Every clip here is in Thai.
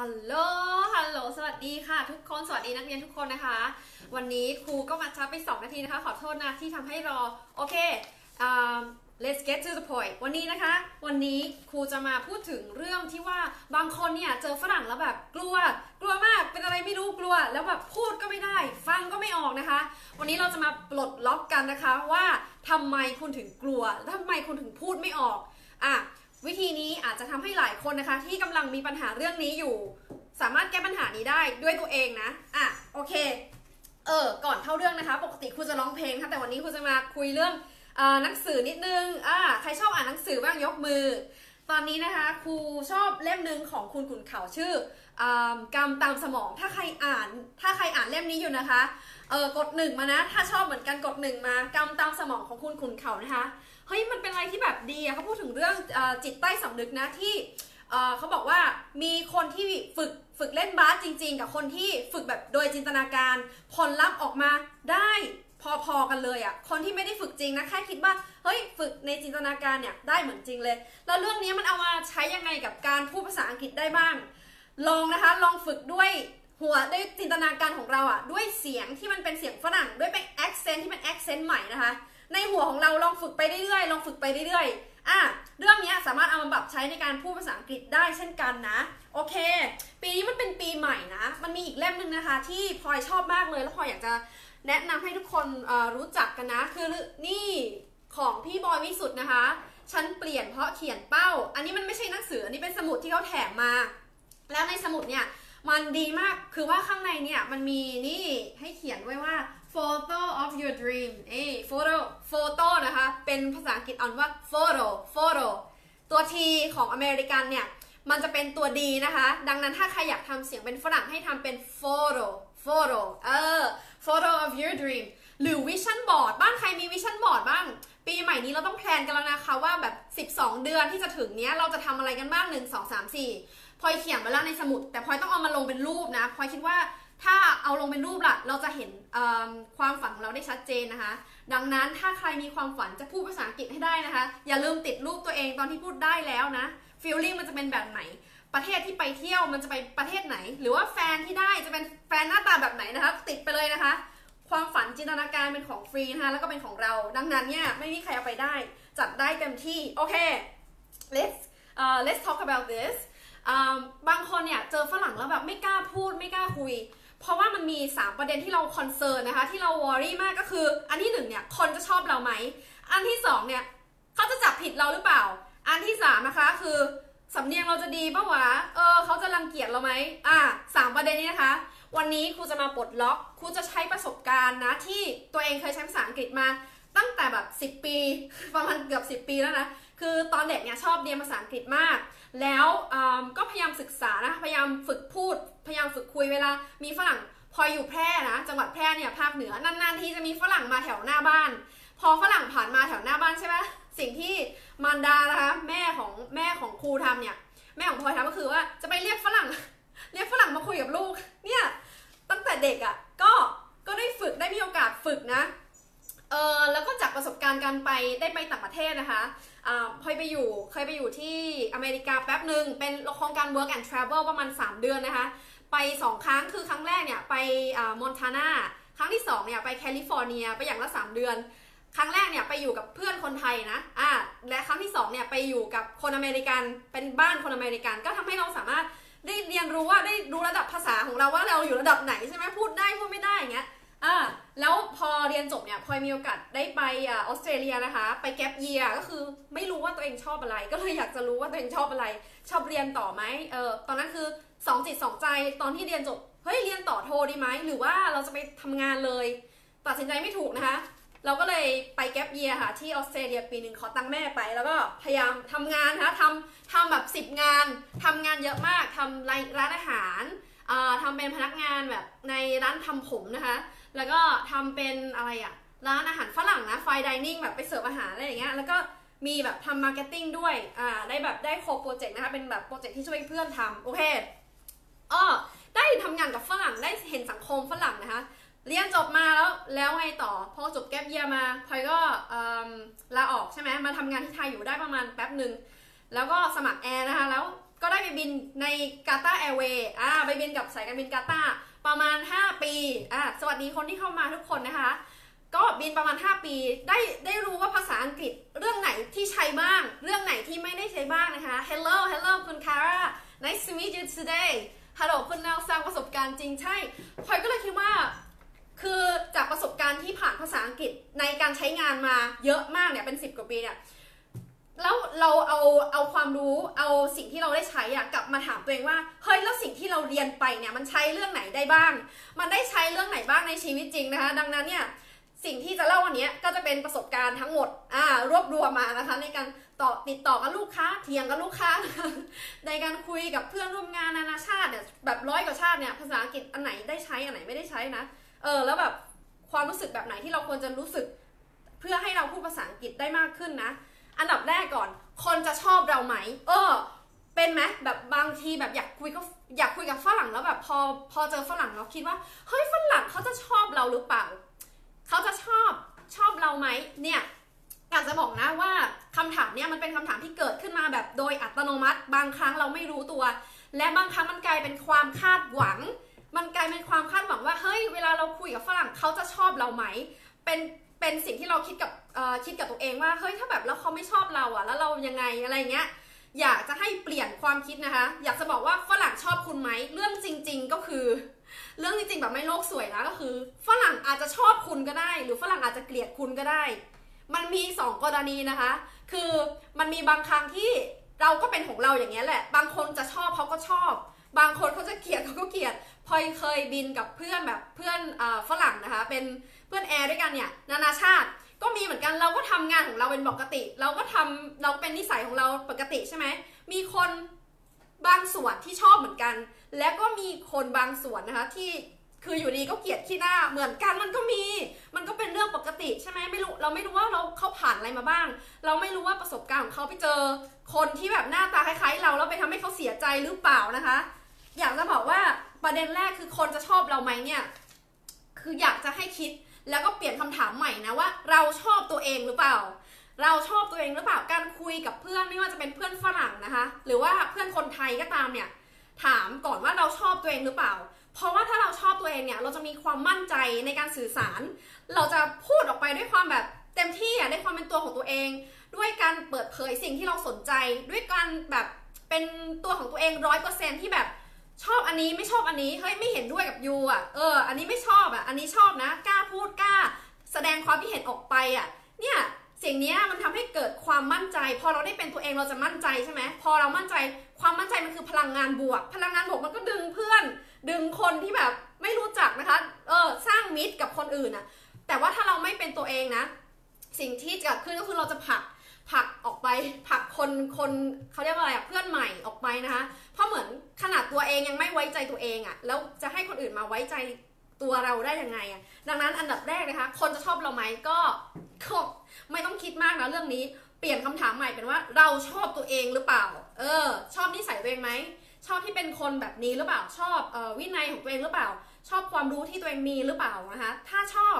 ฮัลโหล ฮัลโหล สวัสดีค่ะทุกคน สวัสดีนักเรียนทุกคนนะคะ วันนี้ครูก็มาช้าไป2นาทีนะคะ ขอโทษนะที่ทำให้รอ โอเค let's get to the point วันนี้ครูจะมาพูดถึงเรื่องที่ว่าบางคนเนี่ยเจอฝรั่งแล้วแบบกลัวมากเป็นอะไรไม่รู้กลัวแล้วแบบพูดก็ไม่ได้ฟังก็ไม่ออกนะคะวันนี้เราจะมาปลดล็อกกันนะคะว่าทำไมคุณถึงกลัวและทำไมคุณถึงพูดไม่ออกวิธีนี้อาจจะทำให้หลายคนนะคะที่กำลังมีปัญหาเรื่องนี้อยู่สามารถแก้ปัญหานี้ได้ด้วยตัวเองนะโอเคก่อนเข้าเรื่องนะคะปกติครูจะร้องเพลงค่ะแต่วันนี้ครูจะมาคุยเรื่องหนังสือนิดนึงใครชอบอ่านหนังสือบ้างยกมือตอนนี้นะคะครูชอบเล่มนึงของคุณขุนเขาชื่อกรรมตามสมองถ้าใครอ่านเล่มนี้อยู่นะคะกด1มานะถ้าชอบเหมือนกันกด1มากรรมตามสมองของคุณขุนเขานะคะเฮ้ยมันเป็นอะไรที่แบบดีเขาพูดถึงเรื่องจิตใต้สำนึกนะที่เขาบอกว่ามีคนที่ฝึกเล่นบาสจริงๆกับคนที่ฝึกแบบโดยจินตนาการผลลัพธ์ออกมาได้พอๆกันเลยอ่ะคนที่ไม่ได้ฝึกจริงนะแค่คิดว่าเฮ้ยฝึกในจินตนาการเนี่ยได้เหมือนจริงเลยแล้วเรื่องนี้มันเอามาใช้ยังไงกับการพูดภาษาอังกฤษได้บ้างลองนะคะลองฝึกด้วยหัวด้วยจินตนาการของเราอ่ะด้วยเสียงที่มันเป็นเสียงฝรั่งด้วยเป็น accent ที่เป็น accent ใหม่นะคะในหัวของเราลองฝึกไปเรื่อยๆลองฝึกไปเรื่อยๆเรื่องนี้สามารถเอามาปรับใช้ในการพูดภาษาอังกฤษได้เช่นกันนะโอเคปีนี้มันเป็นปีใหม่นะมันมีอีกเล่มนึงนะคะที่พลอยชอบมากเลยแล้วพลอยอยากจะแนะนำให้ทุกคนรู้จักกันนะคือนี่ของพี่บอยวิสุทธ์นะคะฉันเปลี่ยนเพราะเขียนเป้าอันนี้มันไม่ใช่หนังสืออันนี้เป็นสมุดที่เขาแถมมาแล้วในสมุดเนี่ยมันดีมากคือว่าข้างในเนี่ยมันมีนี่ให้เขียนไว้ว่า photo of your dream photo นะคะเป็นภาษาอังกฤษอ่านว่า photo ตัว T ของอเมริกันเนี่ยมันจะเป็นตัว D นะคะดังนั้นถ้าใครอยากทำเสียงเป็นฝรั่งให้ทำเป็น photo photo of your dream หรือ vision board บ้านใครมี vision board บ้างปีใหม่นี้เราต้องแพลนกันแล้วนะคะว่าแบบ12เดือนที่จะถึงเนี้ยเราจะทำอะไรกันบ้าง 1 2 3 4พลอยเขียนมาแล้วในสมุดแต่พลอยต้องเอามาลงเป็นรูปนะพลอยคิดว่าถ้าเอาลงเป็นรูปล่ะเราจะเห็นความฝันของเราได้ชัดเจนนะคะดังนั้นถ้าใครมีความฝันจะพูดภาษาอังกฤษให้ได้นะคะอย่าลืมติดรูปตัวเองตอนที่พูดได้แล้วนะฟีลลิ่งมันจะเป็นแบบไหนประเทศที่ไปเที่ยวมันจะไปประเทศไหนหรือว่าแฟนที่ได้จะเป็นแฟนหน้าตาแบบไหนนะคะติดไปเลยนะคะความฝันจินตนาการเป็นของฟรีนะคะแล้วก็เป็นของเราดังนั้นเนี่ยไม่มีใครเอาไปได้จัดได้เต็มที่โอเค let's talk about this บางคนเนี่ยเจอฝรั่งแล้วแบบไม่กล้าพูดไม่กล้าคุยเพราะว่ามันมี3ประเด็นที่เราคอนเซิร์นนะคะที่เราวอรี่มากก็คืออันที่1เนี่ยคนจะชอบเราไหมอันที่2เนี่ยเขาจะจับผิดเราหรือเปล่าอันที่3นะคะคือสำเนียงเราจะดีป่ะวะเขาจะรังเกียจเราไหม3ประเด็นนี้นะคะวันนี้ครูจะมาปลดล็อกครูจะใช้ประสบการณ์นะที่ตัวเองเคยใช้ภาษาอังกฤษมาตั้งแต่แบบ10ปีประมาณเกือบ10ปีแล้วนะคือตอนเด็กเนี่ยชอบเรียนภาษาอังกฤษมากแล้วก็พยายามศึกษานะพยายามฝึกพูดพยายามฝึกคุยเวลามีฝรั่งพออยู่แพร่นะจังหวัดแพร่เนี่ยภาคเหนือนานๆทีจะมีฝรั่งมาแถวหน้าบ้านพอฝรั่งผ่านมาแถวหน้าบ้านใช่ไหมสิ่งที่มารดานะคะแม่ของครูทำเนี่ยแม่ของพลอยทำก็คือว่าจะไปเรียกฝรั่งมาคุยกับลูกเนี่ยตั้งแต่เด็กอ่ะก็ได้ฝึกได้มีโอกาสฝึกนะแล้วก็จากประสบการณ์การไปได้ไปต่างประเทศนะคะพลอยเคยไปอยู่ที่อเมริกาแป๊บหนึ่งเป็นโครงการ work and travel ประมาณ3เดือนนะคะไป2ครั้งคือครั้งแรกเนี่ยไปมอนทานาครั้งที่2เนี่ยไปแคลิฟอร์เนียไปอย่างละ3เดือนครั้งแรกเนี่ยไปอยู่กับเพื่อนคนไทยนะและครั้งที่2เนี่ยไปอยู่กับคนอเมริกันเป็นบ้านคนอเมริกันก็ทำให้เราสามารถได้เรียนรู้ว่าได้รู้ระดับภาษาของเราว่าเราอยู่ระดับไหนใช่ไหมพูดได้พูดไม่ได้อย่างเงี้ยแล้วพอเรียนจบเนี่ยพลอยมีโอกาสได้ไปออสเตรเลียนะคะไปแกปเยียร์ก็คือไม่รู้ว่าตัวเองชอบอะไรก็เลยอยากจะรู้ว่าตัวเองชอบอะไรชอบเรียนต่อไหมตอนนั้นคือ2จิต2ใจตอนที่เรียนจบเฮ้ยเรียนต่อโทดีไหมหรือว่าเราจะไปทำงานเลยตัดสินใจไม่ถูกนะคะเราก็เลยไปแกปเยียร์ค่ะที่ออสเตรเลียปีหนึ่งขอตังค์แม่ไปแล้วก็พยายามทำงานนะคะทำแบบ10งานทำงานเยอะมากทำร้านอาหารทำเป็นพนักงานแบบในร้านทำผมนะคะแล้วก็ทำเป็นอะไรอะร้านอาหารฝรั่งนะไฟน์ไดนิ่งแบบไปเสิร์ฟอาหารอะไรอย่างเงี้ยแล้วก็มีแบบทำมาร์เก็ตติ้งด้วยได้โคโปรเจกต์นะคะเป็นแบบโปรเจกต์ที่ช่วยเพื่อนทำโอเคได้ทำงานกับฝรั่งได้เห็นสังคมฝรั่งนะคะเรียนจบมาแล้วไงต่อพอจบแกปเยียร์มาพลอยก็ลาออกใช่ไหมมาทำงานที่ไทยอยู่ได้ประมาณแป๊บหนึ่งแล้วก็สมัครแอร์นะคะแล้วก็ ก็ได้ไปบินในกาตาร์แอร์เวย์ไปบินกับสายการบินกาตาร์ประมาณ5ปีสวัสดีคนที่เข้ามาทุกคนนะคะก็บินประมาณ5ปีได้รู้ว่าภาษาอังกฤษเรื่องไหนที่ใช้บ้างเรื่องไหนที่ไม่ได้ใช้บ้างนะคะ Hello คุณคาร่า Nice to meet you today ฮัลโหลคุณนาวสร้างประสบการณ์จริงใช่พลอยก็เลยคิดว่าคือจากประสบการณ์ที่ผ่านภาษาอังกฤษในการใช้งานมาเยอะมากเนี่ยเป็น10 กว่าปีเนี่ยแล้วเราเอาความรู้เอาสิ่งที่เราได้ใช้กลับมาถามตัวเองว่าเฮ้ยแล้วสิ่งที่เราเรียนไปเนี่ยมันใช้เรื่องไหนได้บ้างมันได้ใช้เรื่องไหนบ้างในชีวิตจริงนะคะดังนั้นเนี่ยสิ่งที่จะเล่าวันนี้ก็จะเป็นประสบการณ์ทั้งหมดรวบรวมมานะคะในการติดต่อกับลูกค้าเถียงกับลูกค้าในการคุยกับเพื่อนร่วมงานนานาชาติเนี่ยแบบ100 กว่าชาติเนี่ยภาษาอังกฤษอันไหนได้ใช้อันไหนไม่ได้ใช้นะแล้วแบบความรู้สึกแบบไหนที่เราควรจะรู้สึกเพื่อให้เราพูดภาษาอังกฤษได้มากขึ้นนะอันดับแรกก่อนคนจะชอบเราไหมเป็นไหมแบบบางทีแบบอยากคุยกับฝรั่งแล้วแบบพอเจอฝรั่งเราคิดว่าเฮ้ยฝรั่งเขาจะชอบเราหรือเปล่าเขาจะชอบเราไหมเนี่ยอยากจะบอกนะว่าคำถามเนี่ยมันเป็นคำถามที่เกิดขึ้นมาแบบโดยอัตโนมัติบางครั้งเราไม่รู้ตัวและบางครั้งมันกลายเป็นความคาดหวังว่าเฮ้ยเวลาเราคุยกับฝรั่งเขาจะชอบเราไหมเป็นสิ่งที่เราคิดกับตัวเองว่าเฮ้ยถ้าแบบแล้วเขาไม่ชอบเราแล้วเรายังไงอะไรเงี้ยอยากจะให้เปลี่ยนความคิดนะคะอยากจะบอกว่าฝรั่งชอบคุณไหมเรื่องจริงๆก็คือเรื่องจริงๆแบบไม่โลกสวยนะก็คือฝรั่งอาจจะชอบคุณก็ได้หรือฝรั่งอาจจะเกลียดคุณก็ได้มันมี2กรณีนะคะคือมันมีบางครั้งที่เราก็เป็นของเราอย่างเงี้ยแหละบางคนจะชอบเขาก็ชอบบางคนเขาจะเกลียดเขาก็เกลียดพลอยเคยบินกับเพื่อนแบบเพื่อนฝรั่งนะคะเป็นเพื่อนแอร์ด้วยกันเนี่ยนานาชาติก็มีเหมือนกันเราก็ทำงานของเราเป็นปกติเราเป็นนิสัยของเราปกติใช่ไหมมีคนบางส่วนที่ชอบเหมือนกันและก็มีคนบางส่วนนะคะที่คืออยู่ดีก็เกลียดขี้หน้าเหมือนกันมันก็เป็นเรื่องปกติใช่ไหมไม่รู้เราไม่รู้ว่าเขาผ่านอะไรมาบ้างเราไม่รู้ว่าประสบการณ์ของเขาไปเจอคนที่แบบหน้าตาคล้ายๆเราแล้วไปทำให้เขาเสียใจหรือเปล่านะคะอยากจะบอกว่าประเด็นแรกคือคนจะชอบเราไหมเนี่ยคืออยากจะให้คิดแล้วก็เปลี่ยนคำถามใหม่นะว่าเราชอบตัวเองหรือเปล่าการคุยกับเพื่อนไม่ว่าจะเป็นเพื่อนฝรั่งนะคะหรือว่าเพื่อนคนไทยก็ตามเนี่ยถามก่อนว่าเราชอบตัวเองหรือเปล่าเพราะว่าถ้าเราชอบตัวเองเนี่ยเราจะมีความมั่นใจในการสื่อสารเราจะพูดออกไปด้วยความแบบเต็มที่ด้วยความเป็นตัวของตัวเองด้วยการเปิดเผยสิ่งที่เราสนใจด้วยการแบบเป็นตัวของตัวเอง 100% ที่แบบชอบอันนี้ไม่ชอบอันนี้เฮ้ยไม่เห็นด้วยกับยูอันนี้ไม่ชอบอันนี้ชอบนะกล้าพูดกล้าแสดงความคิดเห็นออกไปเนี่ยสิ่งนี้มันทำให้เกิดความมั่นใจพอเราได้เป็นตัวเองเราจะมั่นใจใช่ไหมพอเรามั่นใจความมั่นใจมันคือพลังงานบวกมันก็ดึงเพื่อนดึงคนที่แบบไม่รู้จักนะคะสร้างมิตรกับคนอื่นแต่ว่าถ้าเราไม่เป็นตัวเองนะสิ่งที่เกิดขึ้นก็คือเราจะผลักออกไปผลักคนเขาเรียกว่าอะไรเพื่อนใหม่ออกไปนะคะเพราะเหมือนขนาดตัวเองยังไม่ไว้ใจตัวเองแล้วจะให้คนอื่นมาไว้ใจตัวเราได้ยังไงดังนั้นอันดับแรกนะคะคนจะชอบเราไหมก็ไม่ต้องคิดมากนะเรื่องนี้เปลี่ยนคำถามใหม่เป็นว่าเราชอบตัวเองหรือเปล่าชอบนิสัยตัวเองไหมชอบที่เป็นคนแบบนี้หรือเปล่าชอบวินัยของตัวเองหรือเปล่าชอบความรู้ที่ตัวเองมีหรือเปล่านะคะถ้าชอบ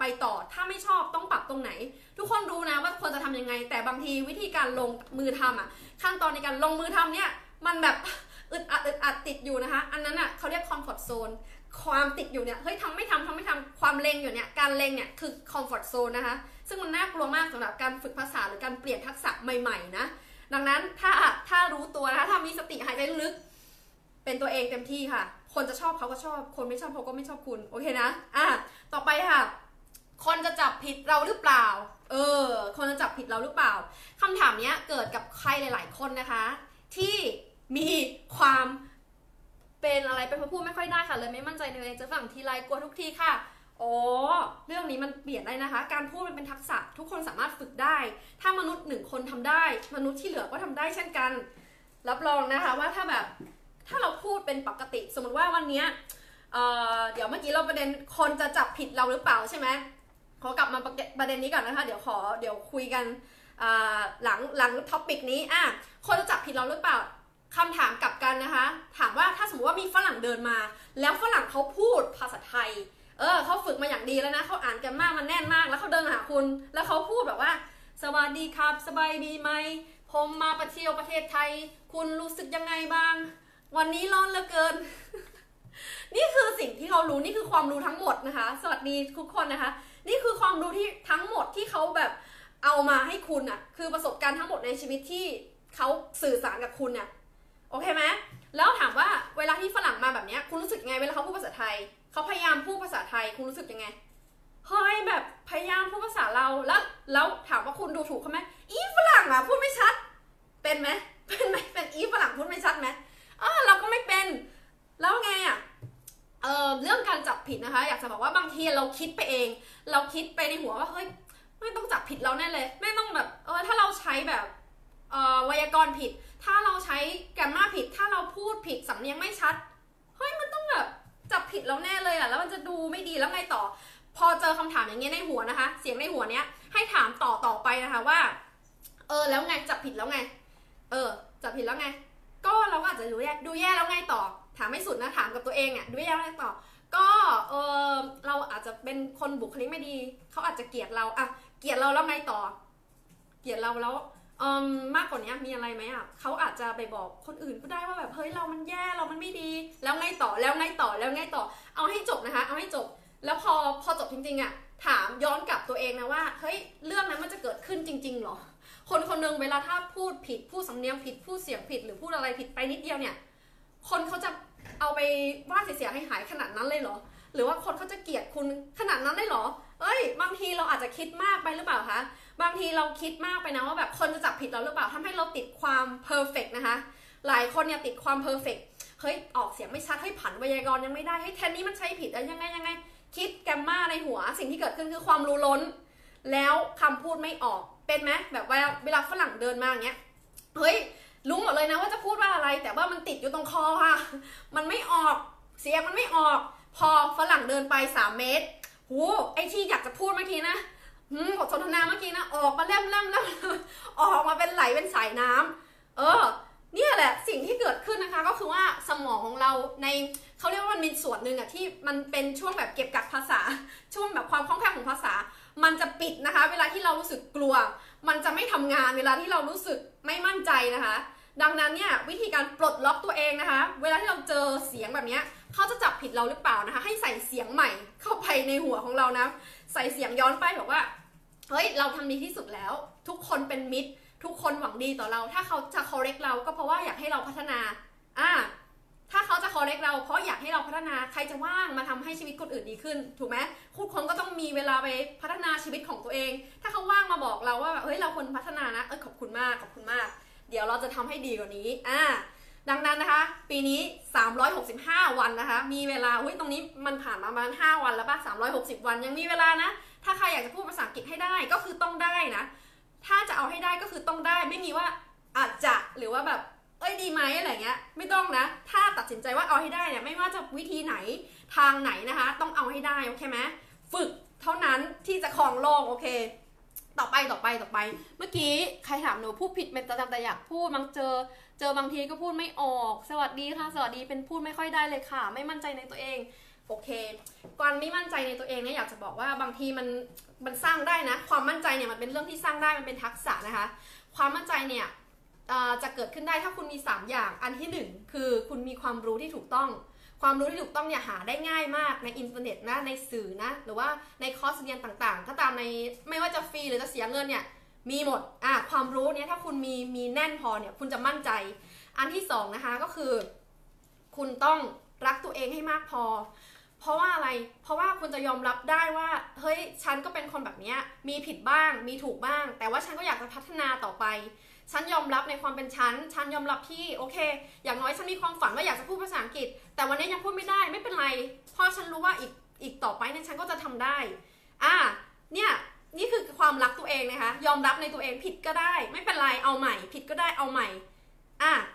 ไปต่อถ้าไม่ชอบต้องปรับตรงไหนทุกคนรู้นะว่าควรจะทำยังไงแต่บางทีวิธีการลงมือทำขั้นตอนในการลงมือทำเนี่ยมันแบบอึดอัดติดอยู่นะคะอันนั้นเขาเรียกคอมฟอร์ตโซนความติดอยู่เนี่ยเฮ้ยทำไม่ทำความเล็งอยู่เนี่ยการเล็งเนี่ยคือคอมฟอร์ตโซนนะคะซึ่งมันน่ากลัวมากสำหรับการฝึกภาษาหรือการเปลี่ยนทักษะใหม่ๆนะดังนั้นถ้ารู้ตัวนะคะถ้ามีสติหายใจลึกเป็นตัวเองเต็มที่ค่ะคนจะชอบเขาก็ชอบคนไม่ชอบเขาก็ไม่ชอบคุณโอเคนะต่อไปค่ะคนจะจับผิดเราหรือเปล่าคนจะจับผิดเราหรือเปล่าคำถามเนี้ยเกิดกับใครหลายๆคนนะคะที่มีความเป็นอะไรไปพูดไม่ค่อยได้ค่ะเลยไม่มั่นใจในตัวเองจะฝั่งทีไรกลัวทุกทีค่ะเรื่องนี้มันเปลี่ยนได้นะคะการพูดมันเป็นทักษะทุกคนสามารถฝึกได้ถ้ามนุษย์1คนทำได้มนุษย์ที่เหลือก็ทำได้เช่นกันรับรองนะคะว่าถ้าเราพูดเป็นปกติสมมติว่าวันเนี้ยเดี๋ยวเมื่อกี้เราประเด็นคนจะจับผิดเราหรือเปล่าใช่ไหมขอกลับมาประเด็นนี้ก่อนนะคะเดี๋ยวคุยกันหลังท็อปิกนี้คนจะจับผิดเราหรือเปล่าคำถามกลับกันนะคะถามว่าถ้าสมมติว่ามีฝรั่งเดินมาแล้วฝรั่งเขาพูดภาษาไทยเขาฝึกมาอย่างดีแล้วนะเขาอ่านกันมากมันแน่นมากแล้วเขาเดินหาคุณแล้วเขาพูดแบบว่าสวัสดีครับสบายดีไหมผ ผมมาประเที่ยวประเทศไทยคุณรู้สึกยังไงบ้างวันนี้ร้อนเหลือเกิน นี่คือสิ่งที่เขารู้นี่คือความรู้ทั้งหมดนะคะสวัสดีทุกคนนะคะนี่คือความรู้ที่ทั้งหมดที่เขาแบบเอามาให้คุณอ่ะคือประสบการณ์ทั้งหมดในชีวิตที่เขาสื่อสารกับคุณอ่ะโอเคไหมแล้วถามว่าเวลาที่ฝรั่งมาแบบนี้คุณรู้สึกยังไงเวลาเขาพูดภาษาไทยเขาพยายามพูดภาษาไทยคุณรู้สึกยังไงเฮ้ยแบบพยายามพูดภาษาเราแล้วถามว่าคุณดูถูกเขาไหมอีฝรั่งอ่ะพูดไม่ชัดเป็นไหมเป็นไหมเป็นอีฝรั่งพูดไม่ชัดไหมเราก็ไม่เป็นแล้วไงอ่ะเรื่องการจับผิดนะคะอยากจะบอกว่าบางทีเราคิดไปเองเราคิดไปในหัวว่าเฮ้ยไม่ต้องจับผิดเราแน่เลยไม่ต้องแบบถ้าเราใช้แบบไวยากรณ์ผิดถ้าเราใช้แกรมม่าผิดถ้าเราพูดผิดสำเนียงไม่ชัดเฮ้ยมันต้องแบบจับผิดเราแน่เลยอ่ะแล้วมันจะดูไม่ดีแล้วไงต่อพอเจอคำถามอย่างเงี้ยในหัวนะคะเสียงในหัวเนี้ยให้ถามต่อไปนะคะว่าแล้วไงจับผิดแล้วไงจับผิดแล้วไงก็เราอาจจะดูแย่แล้วไงต่อถามไม่สุดนะถามกับตัวเองอ่ะดูแย่แล้วไงต่อก็เราอาจจะเป็นคนบุคลิกไม่ดีเขาอาจจะเกลียดเราอะเกลียดเราแล้วไงต่อเกลียดเราแล้วมากกว่านี้มีอะไรไหมอ่ะเขาอาจจะไปบอกคนอื่นก็ได้ว่าแบบเฮ้ยเรามันแย่เรามันไม่ดีแล้วไงต่อแล้วไงต่อแล้วไงต่อเอาให้จบนะคะเอาให้จบแล้วพอจบจริงๆอ่ะถามย้อนกลับตัวเองนะว่าเฮ้ยเรื่องนั้นมันจะเกิดขึ้นจริงๆหรอคนคนนึงเวลาถ้าพูดผิดพูดสำเนียงผิดพูดเสียงผิดหรือพูดอะไรผิดไปนิดเดียวเนี่ยคนเขาจะเอาไปว่าเสียให้หายขนาดนั้นเลยเหรอหรือว่าคนเขาจะเกลียดคุณขนาดนั้นเลยเหรอเอ้ยบางทีเราอาจจะคิดมากไปหรือเปล่าคะบางทีเราคิดมากไปนะว่าแบบคนจะจับผิดเราหรือเปล่าทำให้เราติดความเพอร์เฟกต์นะคะหลายคนเนี่ยติดความเพอร์เฟกต์เฮ้ยออกเสียงไม่ชัดให้ผันไวยากรณ์ยังไม่ได้ให้แทนนี้มันใช้ผิดอะไรยังไงคิดแกมม่าในหัวสิ่งที่เกิดขึ้นคือความรู้ล้นแล้วคำพูดไม่ออกเป็นไหมแบบเวลาฝรั่งเดินมาอย่างเงี้ยเฮ้ยรู้หมดเลยนะว่าจะพูดว่าอะไรแต่ว่ามันติดอยู่ตรงคอค่ะมันไม่ออกเสียงมันไม่ออกพอฝรั่งเดินไป3เมตรโหไอที่อยากจะพูดเมื่อกี้นะบทสนทนาเมื่อกี้นะออกมาเล่มออกมาเป็นไหลเป็นสายน้ำเนี่ยแหละสิ่งที่เกิดขึ้นนะคะก็คือว่าสมองของเราในเขาเรียกว่ามันมีส่วนหนึ่งอะที่มันเป็นช่วงแบบเก็บกักภาษาช่วงแบบความคล่องแคล่วของภาษามันจะปิดนะคะเวลาที่เรารู้สึกกลัวมันจะไม่ทำงานเวลาที่เรารู้สึกไม่มั่นใจนะคะดังนั้นเนี่ยวิธีการปลดล็อกตัวเองนะคะเวลาที่เราเจอเสียงแบบนี้เขาจะจับผิดเราหรือเปล่านะคะให้ใส่เสียงใหม่เข้าไปในหัวของเรานะใส่เสียงย้อนไปบอกว่าเฮ้ยเราทำดีที่สุดแล้วทุกคนเป็นมิตรทุกคนหวังดีต่อเราถ้าเขาจะ correct เราก็เพราะว่าอยากให้เราพัฒนาถ้าเขาจะ correct เราเพราะอยากให้เราพัฒนาใครจะว่างมาทำให้ชีวิตคนอื่นดีขึ้นถูกไหมคุณคนก็ต้องมีเวลาไปพัฒนาชีวิตของตัวเองถ้าเขาว่างมาบอกเราว่าเฮ้ยเราควรพัฒนานะขอบคุณมากขอบคุณมากเดี๋ยวเราจะทำให้ดีกว่านี้ดังนั้นนะคะปีนี้365วันนะคะมีเวลาตรงนี้มันผ่านมาประมาณ5วันแล้วป่ะ360วันยังมีเวลานะถ้าใครอยากจะพูดภาษาอังกฤษให้ได้ก็คือต้องได้นะถ้าจะเอาให้ได้ก็คือต้องได้ไม่มีว่าอาจจะหรือว่าแบบเอ้ยดีไหมอะไรเงี้ยไม่ต้องนะถ้าตัดสินใจว่าเอาให้ได้เนี่ยไม่ว่าจะวิธีไหนทางไหนนะคะต้องเอาให้ได้โอเคไหมฝึกเท่านั้นที่จะครองโลกโอเคต่อไปเมื่อกี้ใครถามหนูพูดผิดเป็นประจำแต่อยากพูดบางเจอบางทีก็พูดไม่ออกสวัสดีค่ะสวัสดีเป็นพูดไม่ค่อยได้เลยค่ะไม่มั่นใจในตัวเองโอเคการไม่มั่นใจในตัวเองเนี่ยอยากจะบอกว่าบางทีมันสร้างได้นะความมั่นใจเนี่ยมันเป็นเรื่องที่สร้างได้มันเป็นทักษะนะคะความมั่นใจเนี่ยจะเกิดขึ้นได้ถ้าคุณมี3อย่างอันที่1คือคุณมีความรู้ที่ถูกต้องความรู้ที่ถูกต้องเนี่ยหาได้ง่ายมากในอินเทอร์เน็ตนะในสื่อนะหรือว่าในคอร์สเรียนต่างๆถ้าตามในไม่ว่าจะฟรีหรือจะเสียเงินเนี่ยมีหมดความรู้เนี่ยถ้าคุณมีแน่นพอเนี่ยคุณจะมั่นใจอันที่2นะคะก็คือคุณต้องรักตัวเองให้มากพอเพราะว่าอะไรเพราะว่าคุณจะยอมรับได้ว่าเฮ้ยฉันก็เป็นคนแบบนี้มีผิดบ้างมีถูกบ้างแต่ว่าฉันก็อยากจะพัฒนาต่อไปฉันยอมรับในความเป็นฉันยอมรับที่โอเคอย่างน้อยฉันมีความฝันว่าอยากจะพูดภาษาอังกฤษแต่วันนี้ยังพูดไม่ได้ไม่เป็นไรเพราะฉันรู้ว่าอีกต่อไปเนี่ยฉันก็จะทำได้เนี่ยนี่คือความรักตัวเองนะคะยอมรับในตัวเองผิดก็ได้ไม่เป็นไรเอาใหม่ผิดก็ได้เอาใหม่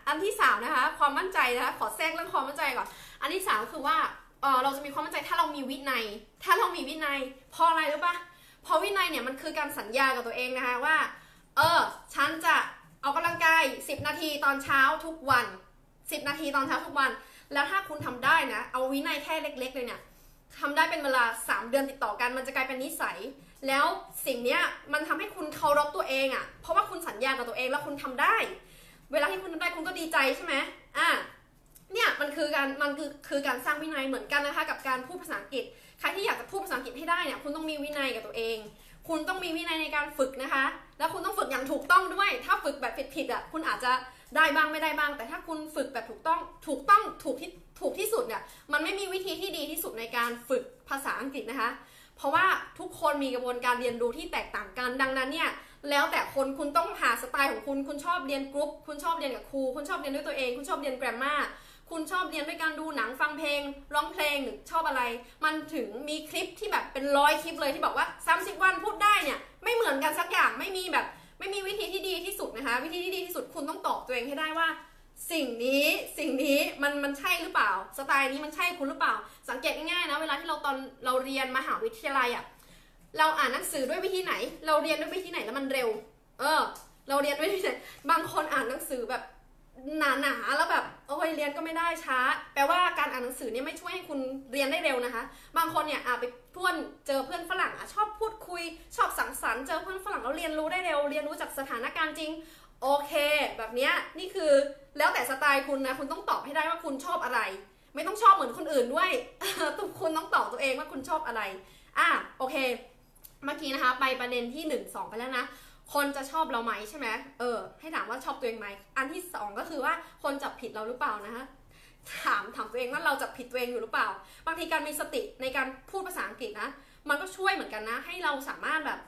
อันที่3นะคะความมั่นใจนะคะขอแทรกเรื่องความมั่นใจก่อนอันที่3คือว่าเราจะมีความมั่นใจถ้าเรามีวินัยพออะไรรู้ปะพอวินัยเนี่ยมันคือการสัญญากับตัวเองนะคะว่าฉันจะออกกำลังกาย10นาทีตอนเช้าทุกวันแล้วถ้าคุณทำได้นะเอาวินัยแค่เล็กๆเลยเนี่ย ทำได้เป็นเวลา3เดือนติดต่อกันมันจะกลายเป็นนิสัยแล้วสิ่งเนี้ยมันทำให้คุณเคารพตัวเองอ่ะเพราะว่าคุณสัญญากับตัวเองแล้วคุณทำได้เวลาที่คุณทำได้คุณก็ดีใจใช่ไหมเนี่ยมันคือการสร้างวินัยเหมือนกันนะคะกับการพูดภาษาอังกฤษใครที่อยากจะพูดภาษาอังกฤษให้ได้เนี่ยคุณต้องมีวินัยกับตัวเองคุณต้องมีวินัยในการฝึกนะคะแล้วคุณต้องฝึกอย่างถูกต้องด้วยถ้าฝึกแบบผิดอ่ะคุณอาจจะได้บ้างไม่ได้บ้างแต่ถ้าคุณฝึกแบบถูกต้องถูกที่สุดเนี่ยมันไม่มีวิธีที่ดีที่สุดในการฝึกภาษาอังกฤษนะคะเพราะว่าทุกคนมีกระบวนการเรียนรู้ที่แตกต่างกันดังนั้นเนี่ยแล้วแต่คนคุณต้องหาสไตล์ของคุณคุณชอบเรียนกรุ๊ปคุณชอบเรียนกับครูคุณชอบเรียนด้วยตัวเองคุณชอบเรียนแกรมมาร์คุณชอบเรียนด้วยการดูหนังฟังเพลงร้องเพลงหรือชอบอะไรมันถึงมีคลิปที่แบบเป็นร้อยคลิปเลยที่บอกว่า30วันพูดได้เนี่ยไม่เหมือนกันสักอย่างไม่มีวิธีที่ดีที่สุดนะคะวิธีที่ดีที่สุดคุณต้องตอบตัวเองให้ได้ว่าสิ่งนี้มันใช่หรือเปล่าสไตล์นี้มันใช่คุณหรือเปล่าสังเกตง่ายๆนะเวลาที่เราตอนเราเรียนมหาวิทยาลัยอ่ะเราอ่านหนังสือด้วยวิธีไหนเราเรียนด้วยวิธีไหนแล้วมันเร็วเราเรียนด้วยวิธีไหนบางคนอ่านหนังสือแบบหนาแล้วแบบโอ้ยเรียนก็ไม่ได้ช้าแปลว่าการอ่านหนังสือเนี่ยไม่ช่วยให้คุณเรียนได้เร็วนะคะบางคนเนี่ยไปเจอเพื่อนฝรั่งชอบพูดคุยชอบสังสรรค์เจอเพื่อนฝรั่งแล้วเรียนรู้ได้เร็วเรียนรู้จากสถานการณ์จริงโอเคแบบเนี้ยนี่คือแล้วแต่สไตล์คุณนะคุณต้องตอบให้ได้ว่าคุณชอบอะไรไม่ต้องชอบเหมือนคนอื่นด้วยคุณต้องตอบตัวเองว่าคุณชอบอะไรโอเคเมื่อกี้นะคะไปประเด็นที่1 2ไปแล้วนะคนจะชอบเราไหมใช่ไหมให้ถามว่าชอบตัวเองไหมอันที่2ก็คือว่าคนจับผิดเราหรือเปล่านะคะถามตัวเองว่าเราจับผิดตัวเองอยู่หรือเปล่าบางทีการมีสติในการพูดภาษาอังกฤษนะมันก็ช่วยเหมือนกันนะให้เราสามารถแบบ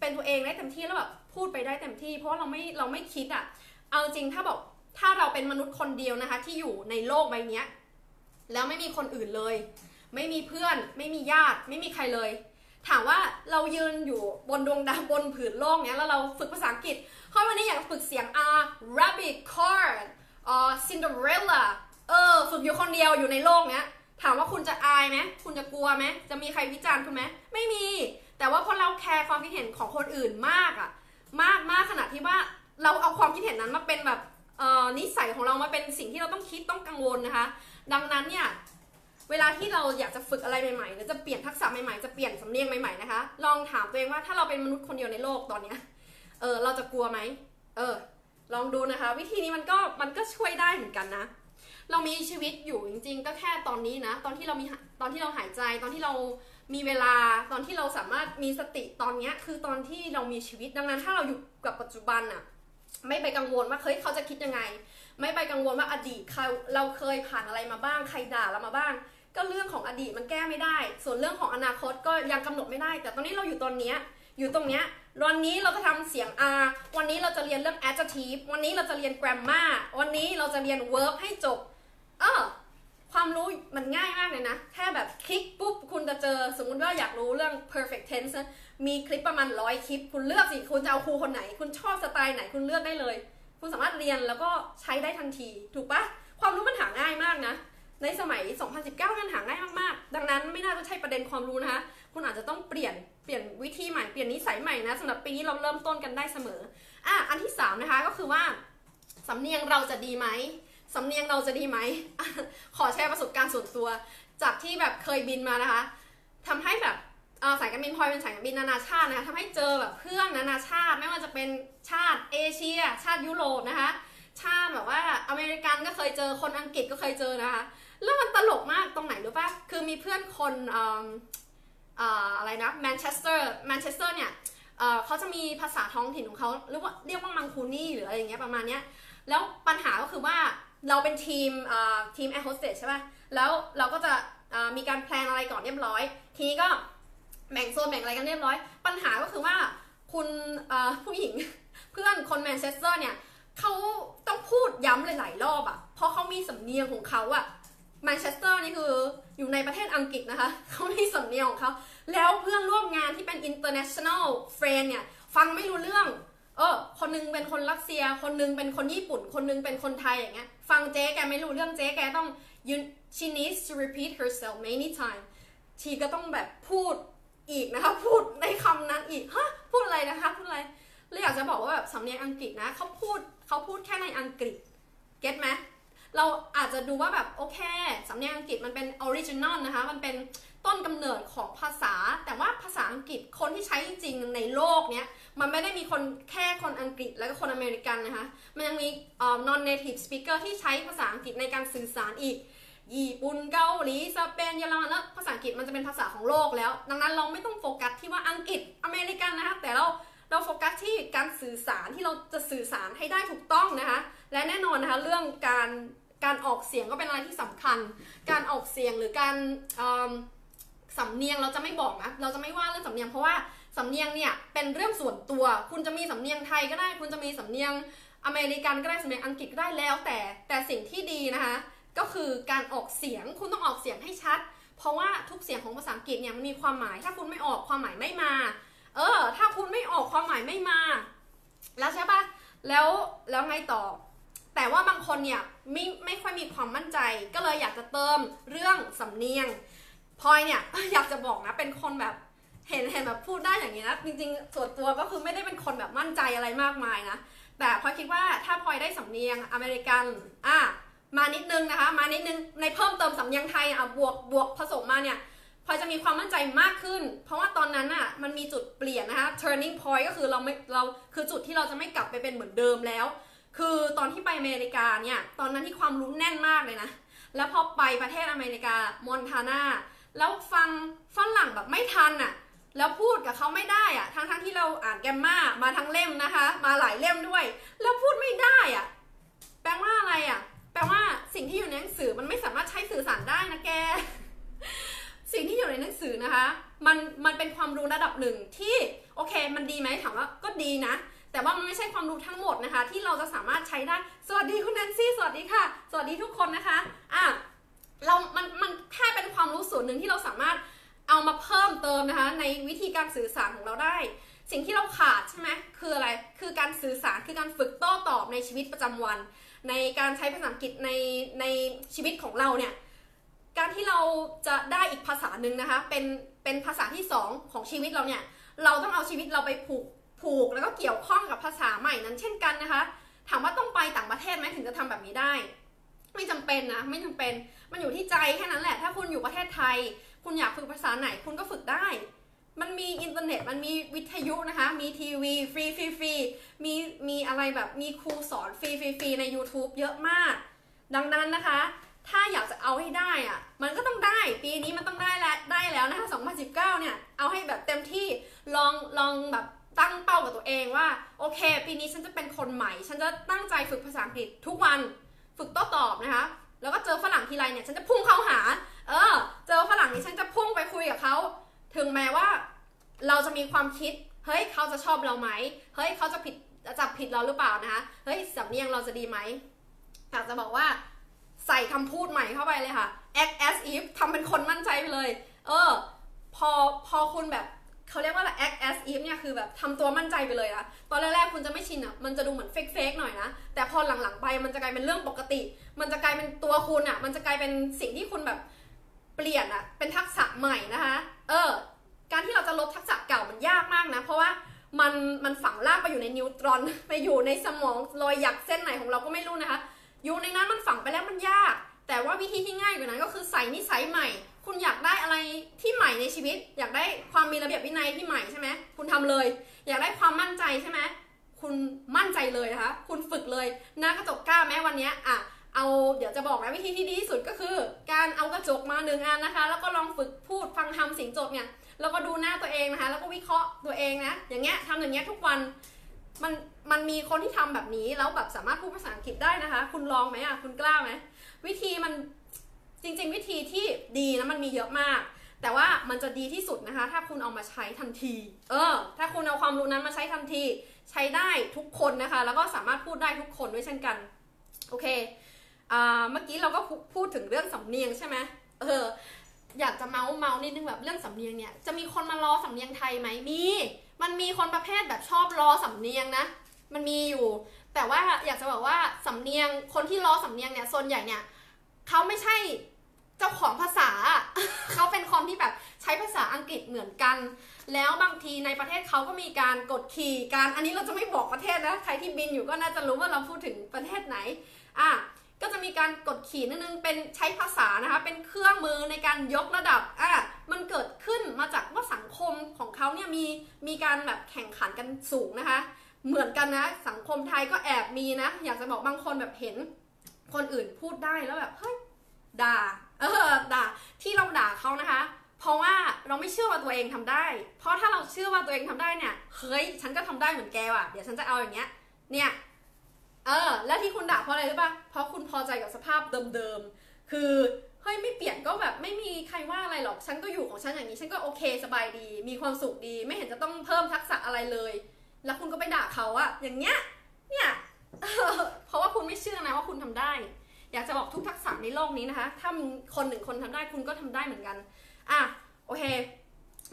เป็นตัวเองได้เต็มที่แล้วแบบพูดไปได้เต็มที่เพราะเราไม่คิดอ่ะเอาจริงถ้าเราเป็นมนุษย์คนเดียวนะคะที่อยู่ในโลกใบนี้แล้วไม่มีคนอื่นเลยไม่มีเพื่อนไม่มีญาติไม่มีใครเลยถามว่าเรายืนอยู่บนดวงดาวบนผืนโลกเนี้ยแล้วเราฝึกภาษาอังกฤษเพราะวันนี้อยากฝึกเสียง R rabbit corn or Cinderella ฝึกอยู่คนเดียวอยู่ในโลกเนี้ยถามว่าคุณจะอายไหมคุณจะกลัวไหมจะมีใครวิจารณ์คุณไหมไม่มีแต่ว่าพอเราแคร์ความคิดเห็นของคนอื่นมากขนาดที่ว่าเราเอาความคิดเห็นนั้นมาเป็นแบบนิสัยของเรามาเป็นสิ่งที่เราต้องคิดต้องกังวลนะคะดังนั้นเนี่ยเวลาที่เราอยากจะฝึกอะไรใหม่ๆหรือจะเปลี่ยนทักษะใหม่ๆจะเปลี่ยนสำเนียงใหม่ๆนะคะลองถามตัวเองว่าถ้าเราเป็นมนุษย์คนเดียวในโลกตอนนี้เราจะกลัวไหมลองดูนะคะวิธีนี้มันก็ช่วยได้เหมือนกันนะเรามีชีวิตอยู่จริงๆก็แค่ตอนนี้นะตอนที่เราหายใจตอนที่เรามีเวลาตอนที่เราสามารถมีสติตอนนี้คือตอนที่เรามีชีวิตดังนั้นถ้าเราอยู่กับปัจจุบันอะไม่ไปกังวลว่าเฮ้ยเขาจะคิดยังไงไม่ไปกังวลว่าอดีตเราเคยผ่านอะไรมาบ้างใครด่าเรามาบ้างก็เรื่องของอดีตมันแก้ไม่ได้ส่วนเรื่องของอนาคตก็ยังกำหนดไม่ได้แต่ตอนนี้เราอยู่ตอนนี้อยู่ตรงเนี้ยวันนี้เราจะทำเสียง R วันนี้เราจะเรียนเรื่อง adjective วันนี้เราจะเรียน grammar วันนี้เราจะเรียน verb ให้จบความรู้มันง่ายมากเลยนะแค่แบบคลิกปุ๊บคุณจะเจอสมมุติว่าอยากรู้เรื่อง perfect tense มีคลิปประมาณ100คลิปคุณเลือกสิคุณจะเอาครูคนไหนคุณชอบสไตล์ไหนคุณเลือกได้เลยคุณสามารถเรียนแล้วก็ใช้ได้ทันทีถูกปะความรู้มันหาง่ายมากนะในสมัย2019มันหาง่ายมากๆดังนั้นไม่น่าจะใช่ประเด็นความรู้นะคะคุณอาจจะต้องเปลี่ยนวิธีใหม่เปลี่ยนนิสัยใหม่นะสำหรับปีนี้เราเริ่มต้นกันได้เสมออันที่3นะคะก็คือว่าสำเนียงเราจะดีไหมสำเนียงเราจะดีไหม ขอแชร์ประสบการณ์ส่วนตัวจากที่แบบเคยบินมานะคะทำให้แบบสายการบินพลอยเป็นสายการบินนานาชาตินะคะทำให้เจอแบบเพื่อนนานาชาติไม่ว่าจะเป็นชาติเอเชียชาติยุโรปนะคะชาติแบบว่าอเมริกันก็เคยเจอคนอังกฤษก็เคยเจอนะคะแล้วมันตลกมากตรงไหนรู้ป่ะคือมีเพื่อนคนอะไรนะแมนเชสเตอร์เนี่ยเขาจะมีภาษาท้องถิ่นของเขาหรือว่าเรียกว่ามังคูนี่หรืออะไรอย่างเงี้ยประมาณเนี้ยแล้วปัญหาก็คือว่าเราเป็นทีมแอร์โฮสเตสใช่ป่ะแล้วเราก็จะมีการแพลนอะไรก่อนเรียบร้อยทีนี้ก็แบ่งโซนแบ่งอะไรกันเรียบร้อยปัญหาก็คือว่าคุณผู้หญิง เพื่อนคนแมนเชสเตอร์เนี่ยเขาต้องพูดย้ำหลายๆรอบอ่ะเพราะเขามีสำเนียงของเขาอ่ะแมนเชสเตอร์นี่คืออยู่ในประเทศอังกฤษนะคะเขามีสำเนียงของเขาแล้วเพื่อนร่วมงานที่เป็น international friend เนี่ยฟังไม่รู้เรื่องคนนึงเป็นคนรัสเซียคนนึงเป็นคนญี่ปุ่นคนนึงเป็นคนไทยอย่างเงี้ยฟังเจ๊แกไม่รู้เรื่องเจ๊แกต้อง she needs to repeat herself many times ชีก็ต้องแบบพูดอีกนะคะพูดในคำนั้นอีกพูดอะไรนะคะพูดอะไรแล้วอยากจะบอกว่าแบบสำเนียงอังกฤษนะเขาพูดแค่ในอังกฤษเก็ตไหม เราอาจจะดูว่าแบบโอเคสำเนียงอังกฤษมันเป็นออริจินอลนะคะมันเป็นต้นกำเนิดของภาษาแต่ว่าภาษาอังกฤษคนที่ใช้จริงๆในโลกเนี้ยมันไม่ได้มีคนแค่คนอังกฤษแล้วก็คนอเมริกันนะคะมันยังมี non-native speaker ที่ใช้ภาษาอังกฤษในการสื่อสารอีกญี่ปุ่นเกาหลีสเปนเยอรมันแล้วภาษาอังกฤษมันจะเป็นภาษาของโลกแล้วดังนั้นเราไม่ต้องโฟกัสที่ว่าอังกฤษอเมริกันนะคะแต่เราโฟกัสที่การสื่อสารที่เราจะสื่อสารให้ได้ถูกต้องนะคะและแน่นอนนะคะเรื่องการออกเสียงก็เป็นอะไรที่สำคัญการออกเสียงหรือการสำเนียงเราจะไม่บอกนะเราจะไม่ว่าเรื่องสำเนียงเพราะว่าสำเนียงเนี่ยเป็นเรื่องส่วนตัวคุณจะมีสำเนียงไทยก็ได้คุณจะมีสำเนียงอเมริกันก็ได้สำเนียงอังกฤษก็ได้แล้วแต่สิ่งที่ดีนะคะก็คือการออกเสียงคุณต้องออกเสียงให้ชัดเพราะว่าทุกเสียงของภาษาอังกฤษเนี่ยมันมีความหมายถ้าคุณไม่ออกความหมายไม่มาถ้าคุณไม่ออกความหมายไม่มาแล้วใช่ปะแล้วไงต่อแต่ว่าบางคนเนี่ยไม่ค่อยมีความมั่นใจก็เลยอยากจะเติมเรื่องสำเนียงพลอยเนี่ยอยากจะบอกนะเป็นคนแบบเห็นแบบพูดได้อย่างนี้นะจริงๆส่วนตัวก็คือไม่ได้เป็นคนแบบมั่นใจอะไรมากมายนะแต่พลอยคิดว่าถ้าพลอยได้สำเนียงอเมริกันมานิดนึงนะคะมานิดนึงในเพิ่มเติมสำเนียงไทยบวกผสมมาเนี่ยพลอยจะมีความมั่นใจมากขึ้นเพราะว่าตอนนั้นน่ะมันมีจุดเปลี่ยนนะคะ turning point ก็คือเราคือจุดที่เราจะไม่กลับไปเป็นเหมือนเดิมแล้วคือตอนที่ไปอเมริกาเนี่ยตอนนั้นที่ความรู้แน่นมากเลยนะแล้วพอไปประเทศอเมริกามอนทานาแล้วฟังฝรั่งแบบไม่ทันอ่ะแล้วพูดกับเขาไม่ได้อ่ะทั้งที่เราอ่านแกรมม่ามาทั้งเล่มนะคะมาหลายเล่มด้วยแล้วพูดไม่ได้อ่ะแปลว่าอะไรอ่ะแปลว่าสิ่งที่อยู่ในหนังสือมันไม่สามารถใช้สื่อสารได้นะแกสิ่งที่อยู่ในหนังสือนะคะมันเป็นความรู้ระดับหนึ่งที่โอเคมันดีไหมถามว่าก็ดีนะแต่ว่ามันไม่ใช่ความรู้ทั้งหมดนะคะที่เราจะสามารถใช้ได้สวัสดีคุณแนนซี่สวัสดีค่ะสวัสดีทุกคนนะคะมันแค่เป็นความรู้ส่วนหนึ่งที่เราสามารถเอามาเพิ่มเติมนะคะในวิธีการสื่อสารของเราได้สิ่งที่เราขาดใช่ไหมคืออะไรคือการสื่อสารคือการฝึกโต้ตอบในชีวิตประจำวันในการใช้ภาษาอังกฤษในชีวิตของเราเนี่ยการที่เราจะได้อีกภาษาหนึ่งนะคะเป็นภาษาที่2ของชีวิตเราเนี่ยเราต้องเอาชีวิตเราไปผูกแล้วก็เกี่ยวข้องกับภาษาใหม่นั้นเช่นกันนะคะถามว่าต้องไปต่างประเทศไหมถึงจะทำแบบนี้ได้ไม่จำเป็นนะไม่จำเป็นมันอยู่ที่ใจแค่นั้นแหละถ้าคุณอยู่ประเทศไทยคุณอยากฝึกภาษาไหนคุณก็ฝึกได้มันมีอินเทอร์เน็ตมันมีวิทยุนะคะมีทีวีฟรีมีอะไรแบบมีครูสอนฟรีใน YouTube เยอะมากดังนั้นนะคะถ้าอยากจะเอาให้ได้อ่ะมันก็ต้องได้ปีนี้มันต้องได้แล้วนะคะ2019เนี่ยเอาให้แบบเต็มที่ลองแบบตั้งเป้ากับตัวเองว่าโอเคปีนี้ฉันจะเป็นคนใหม่ฉันจะตั้งใจฝึกภาษาอังกฤษทุกวันฝึกโต้ตอบนะคะแล้วก็เจอฝรั่งทีไรเนี่ยฉันจะพุ่งเข้าหาเจอฝรั่งนี่ฉันจะพุ่งไปคุยกับเขาถึงแม้ว่าเราจะมีความคิดเฮ้ยเขาจะชอบเราไหมเฮ้ยเขาจะจับผิดเราหรือเปล่านะคะเฮ้ยสำเนียงเราจะดีไหมอยากจะบอกว่าใส่คำพูดใหม่เข้าไปเลยค่ะ act as if ทำเป็นคนมั่นใจไปเลยพอคุณแบบเขาเรียกว่าอะไร act as if เนี่ยคือแบบทำตัวมั่นใจไปเลยนะตอนแรกๆคุณจะไม่ชินอ่ะมันจะดูเหมือนเฟกหน่อยนะแต่พอหลังๆไปมันจะกลายเป็นเรื่องปกติมันจะกลายเป็นตัวคุณอ่ะมันจะกลายเป็นสิ่งที่คุณแบบเปลี่ยนอ่ะเป็นทักษะใหม่นะคะการที่เราจะลบทักษะเก่ามันยากมากนะเพราะว่ามันฝังรากไปอยู่ในนิวตรอนไปอยู่ในสมองรอยหยักเส้นไหนของเราก็ไม่รู้นะคะอยู่ในนั้นมันฝังไปแล้วมันยากแต่ว่าวิธีที่ง่ายกว่านั้นก็คือใส่นิสัยใหม่คุณอยากได้อะไรที่ใหม่ในชีวิตอยากได้ความมีระเบียบวินัยที่ใหม่ใช่ไหมคุณทำเลยอยากได้ความมั่นใจใช่ไหมคุณมั่นใจเลยนะคะคุณฝึกเลยหน้ากระจกกล้าแม้วันนี้เอาเดี๋ยวจะบอกนะวิธีที่ดีที่สุดก็คือการเอากระจกมาหนึ่งอันนะคะแล้วก็ลองฝึกพูดฟังทำสิ่งจดเนี่ยแล้วก็ดูหน้าตัวเองนะคะแล้วก็วิเคราะห์ตัวเองนะอย่างเงี้ยทำอย่างเงี้ยทุกวันมันมีคนที่ทำแบบนี้แล้วแบบสามารถพูดภาษาอังกฤษได้นะคะคุณลองไหมคุณกล้าไหมวิธีมันจริงๆวิธีที่ดีนะมันมีเยอะมากแต่ว่ามันจะดีที่สุดนะคะถ้าคุณเอามาใช้ทันทีถ้าคุณเอาความรู้นั้นมาใช้ทันทีใช้ได้ทุกคนนะคะแล้วก็สามารถพูดได้ทุกคนด้วยเช่นกันโอเคเมื่อกี้เราก็พูดถึงเรื่องสำเนียงใช่ไหมอยากจะเมาส์นิดนึงแบบเรื่องสำเนียงเนี่ยจะมีคนมารอสำเนียงไทยไหมมันมีคนประเภทแบบชอบล้อสำเนียงนะมันมีอยู่แต่ว่าอยากจะบอกว่าสำเนียงคนที่ล้อสำเนียงเนี่ยส่วนใหญ่เนี่ยเขาไม่ใช่เจ้าของภาษา เขาเป็นคนที่แบบใช้ภาษาอังกฤษเหมือนกันแล้วบางทีในประเทศเขาก็มีการกดขี่การอันนี้เราจะไม่บอกประเทศนะใครที่บินอยู่ก็น่าจะรู้ว่าเราพูดถึงประเทศไหน ก็จะมีการกดขี่นิดนึงเป็นใช้ภาษานะคะเป็นเครื่องมือในการยกระดับมันเกิดขึ้นมาจากว่าสังคมของเขาเนี่ยมีการแบบแข่งขันกันสูงนะคะเหมือนกันนะสังคมไทยก็แอบมีนะอยากจะบอกบางคนแบบเห็นคนอื่นพูดได้แล้วแบบเฮ้ยด่าที่เราด่าเขานะคะเพราะว่าเราไม่เชื่อว่าตัวเองทำได้เพราะถ้าเราเชื่อว่าตัวเองทำได้เนี่ยเฮ้ยฉันก็ทำได้เหมือนแกว่ะเดี๋ยวฉันจะเอาอย่างเงี้ยเนี่ยแล้วที่คุณด่าเพราะอะไรรู้ป่ะเพราะคุณพอใจกับสภาพเดิมๆคือเฮ้ยไม่เปลี่ยนก็แบบไม่มีใครว่าอะไรหรอกฉันก็อยู่ของฉันอย่างนี้ฉันก็โอเคสบายดีมีความสุขดีไม่เห็นจะต้องเพิ่มทักษะอะไรเลยแล้วคุณก็ไปด่าเขาอะอย่างเงี้ยเนี่ยเพราะว่าคุณไม่เชื่อนะว่าคุณทำได้อยากจะบอกทุกทักษะในโลกนี้นะคะถ้าคนหนึ่งคนทำได้คุณก็ทำได้เหมือนกันโอเค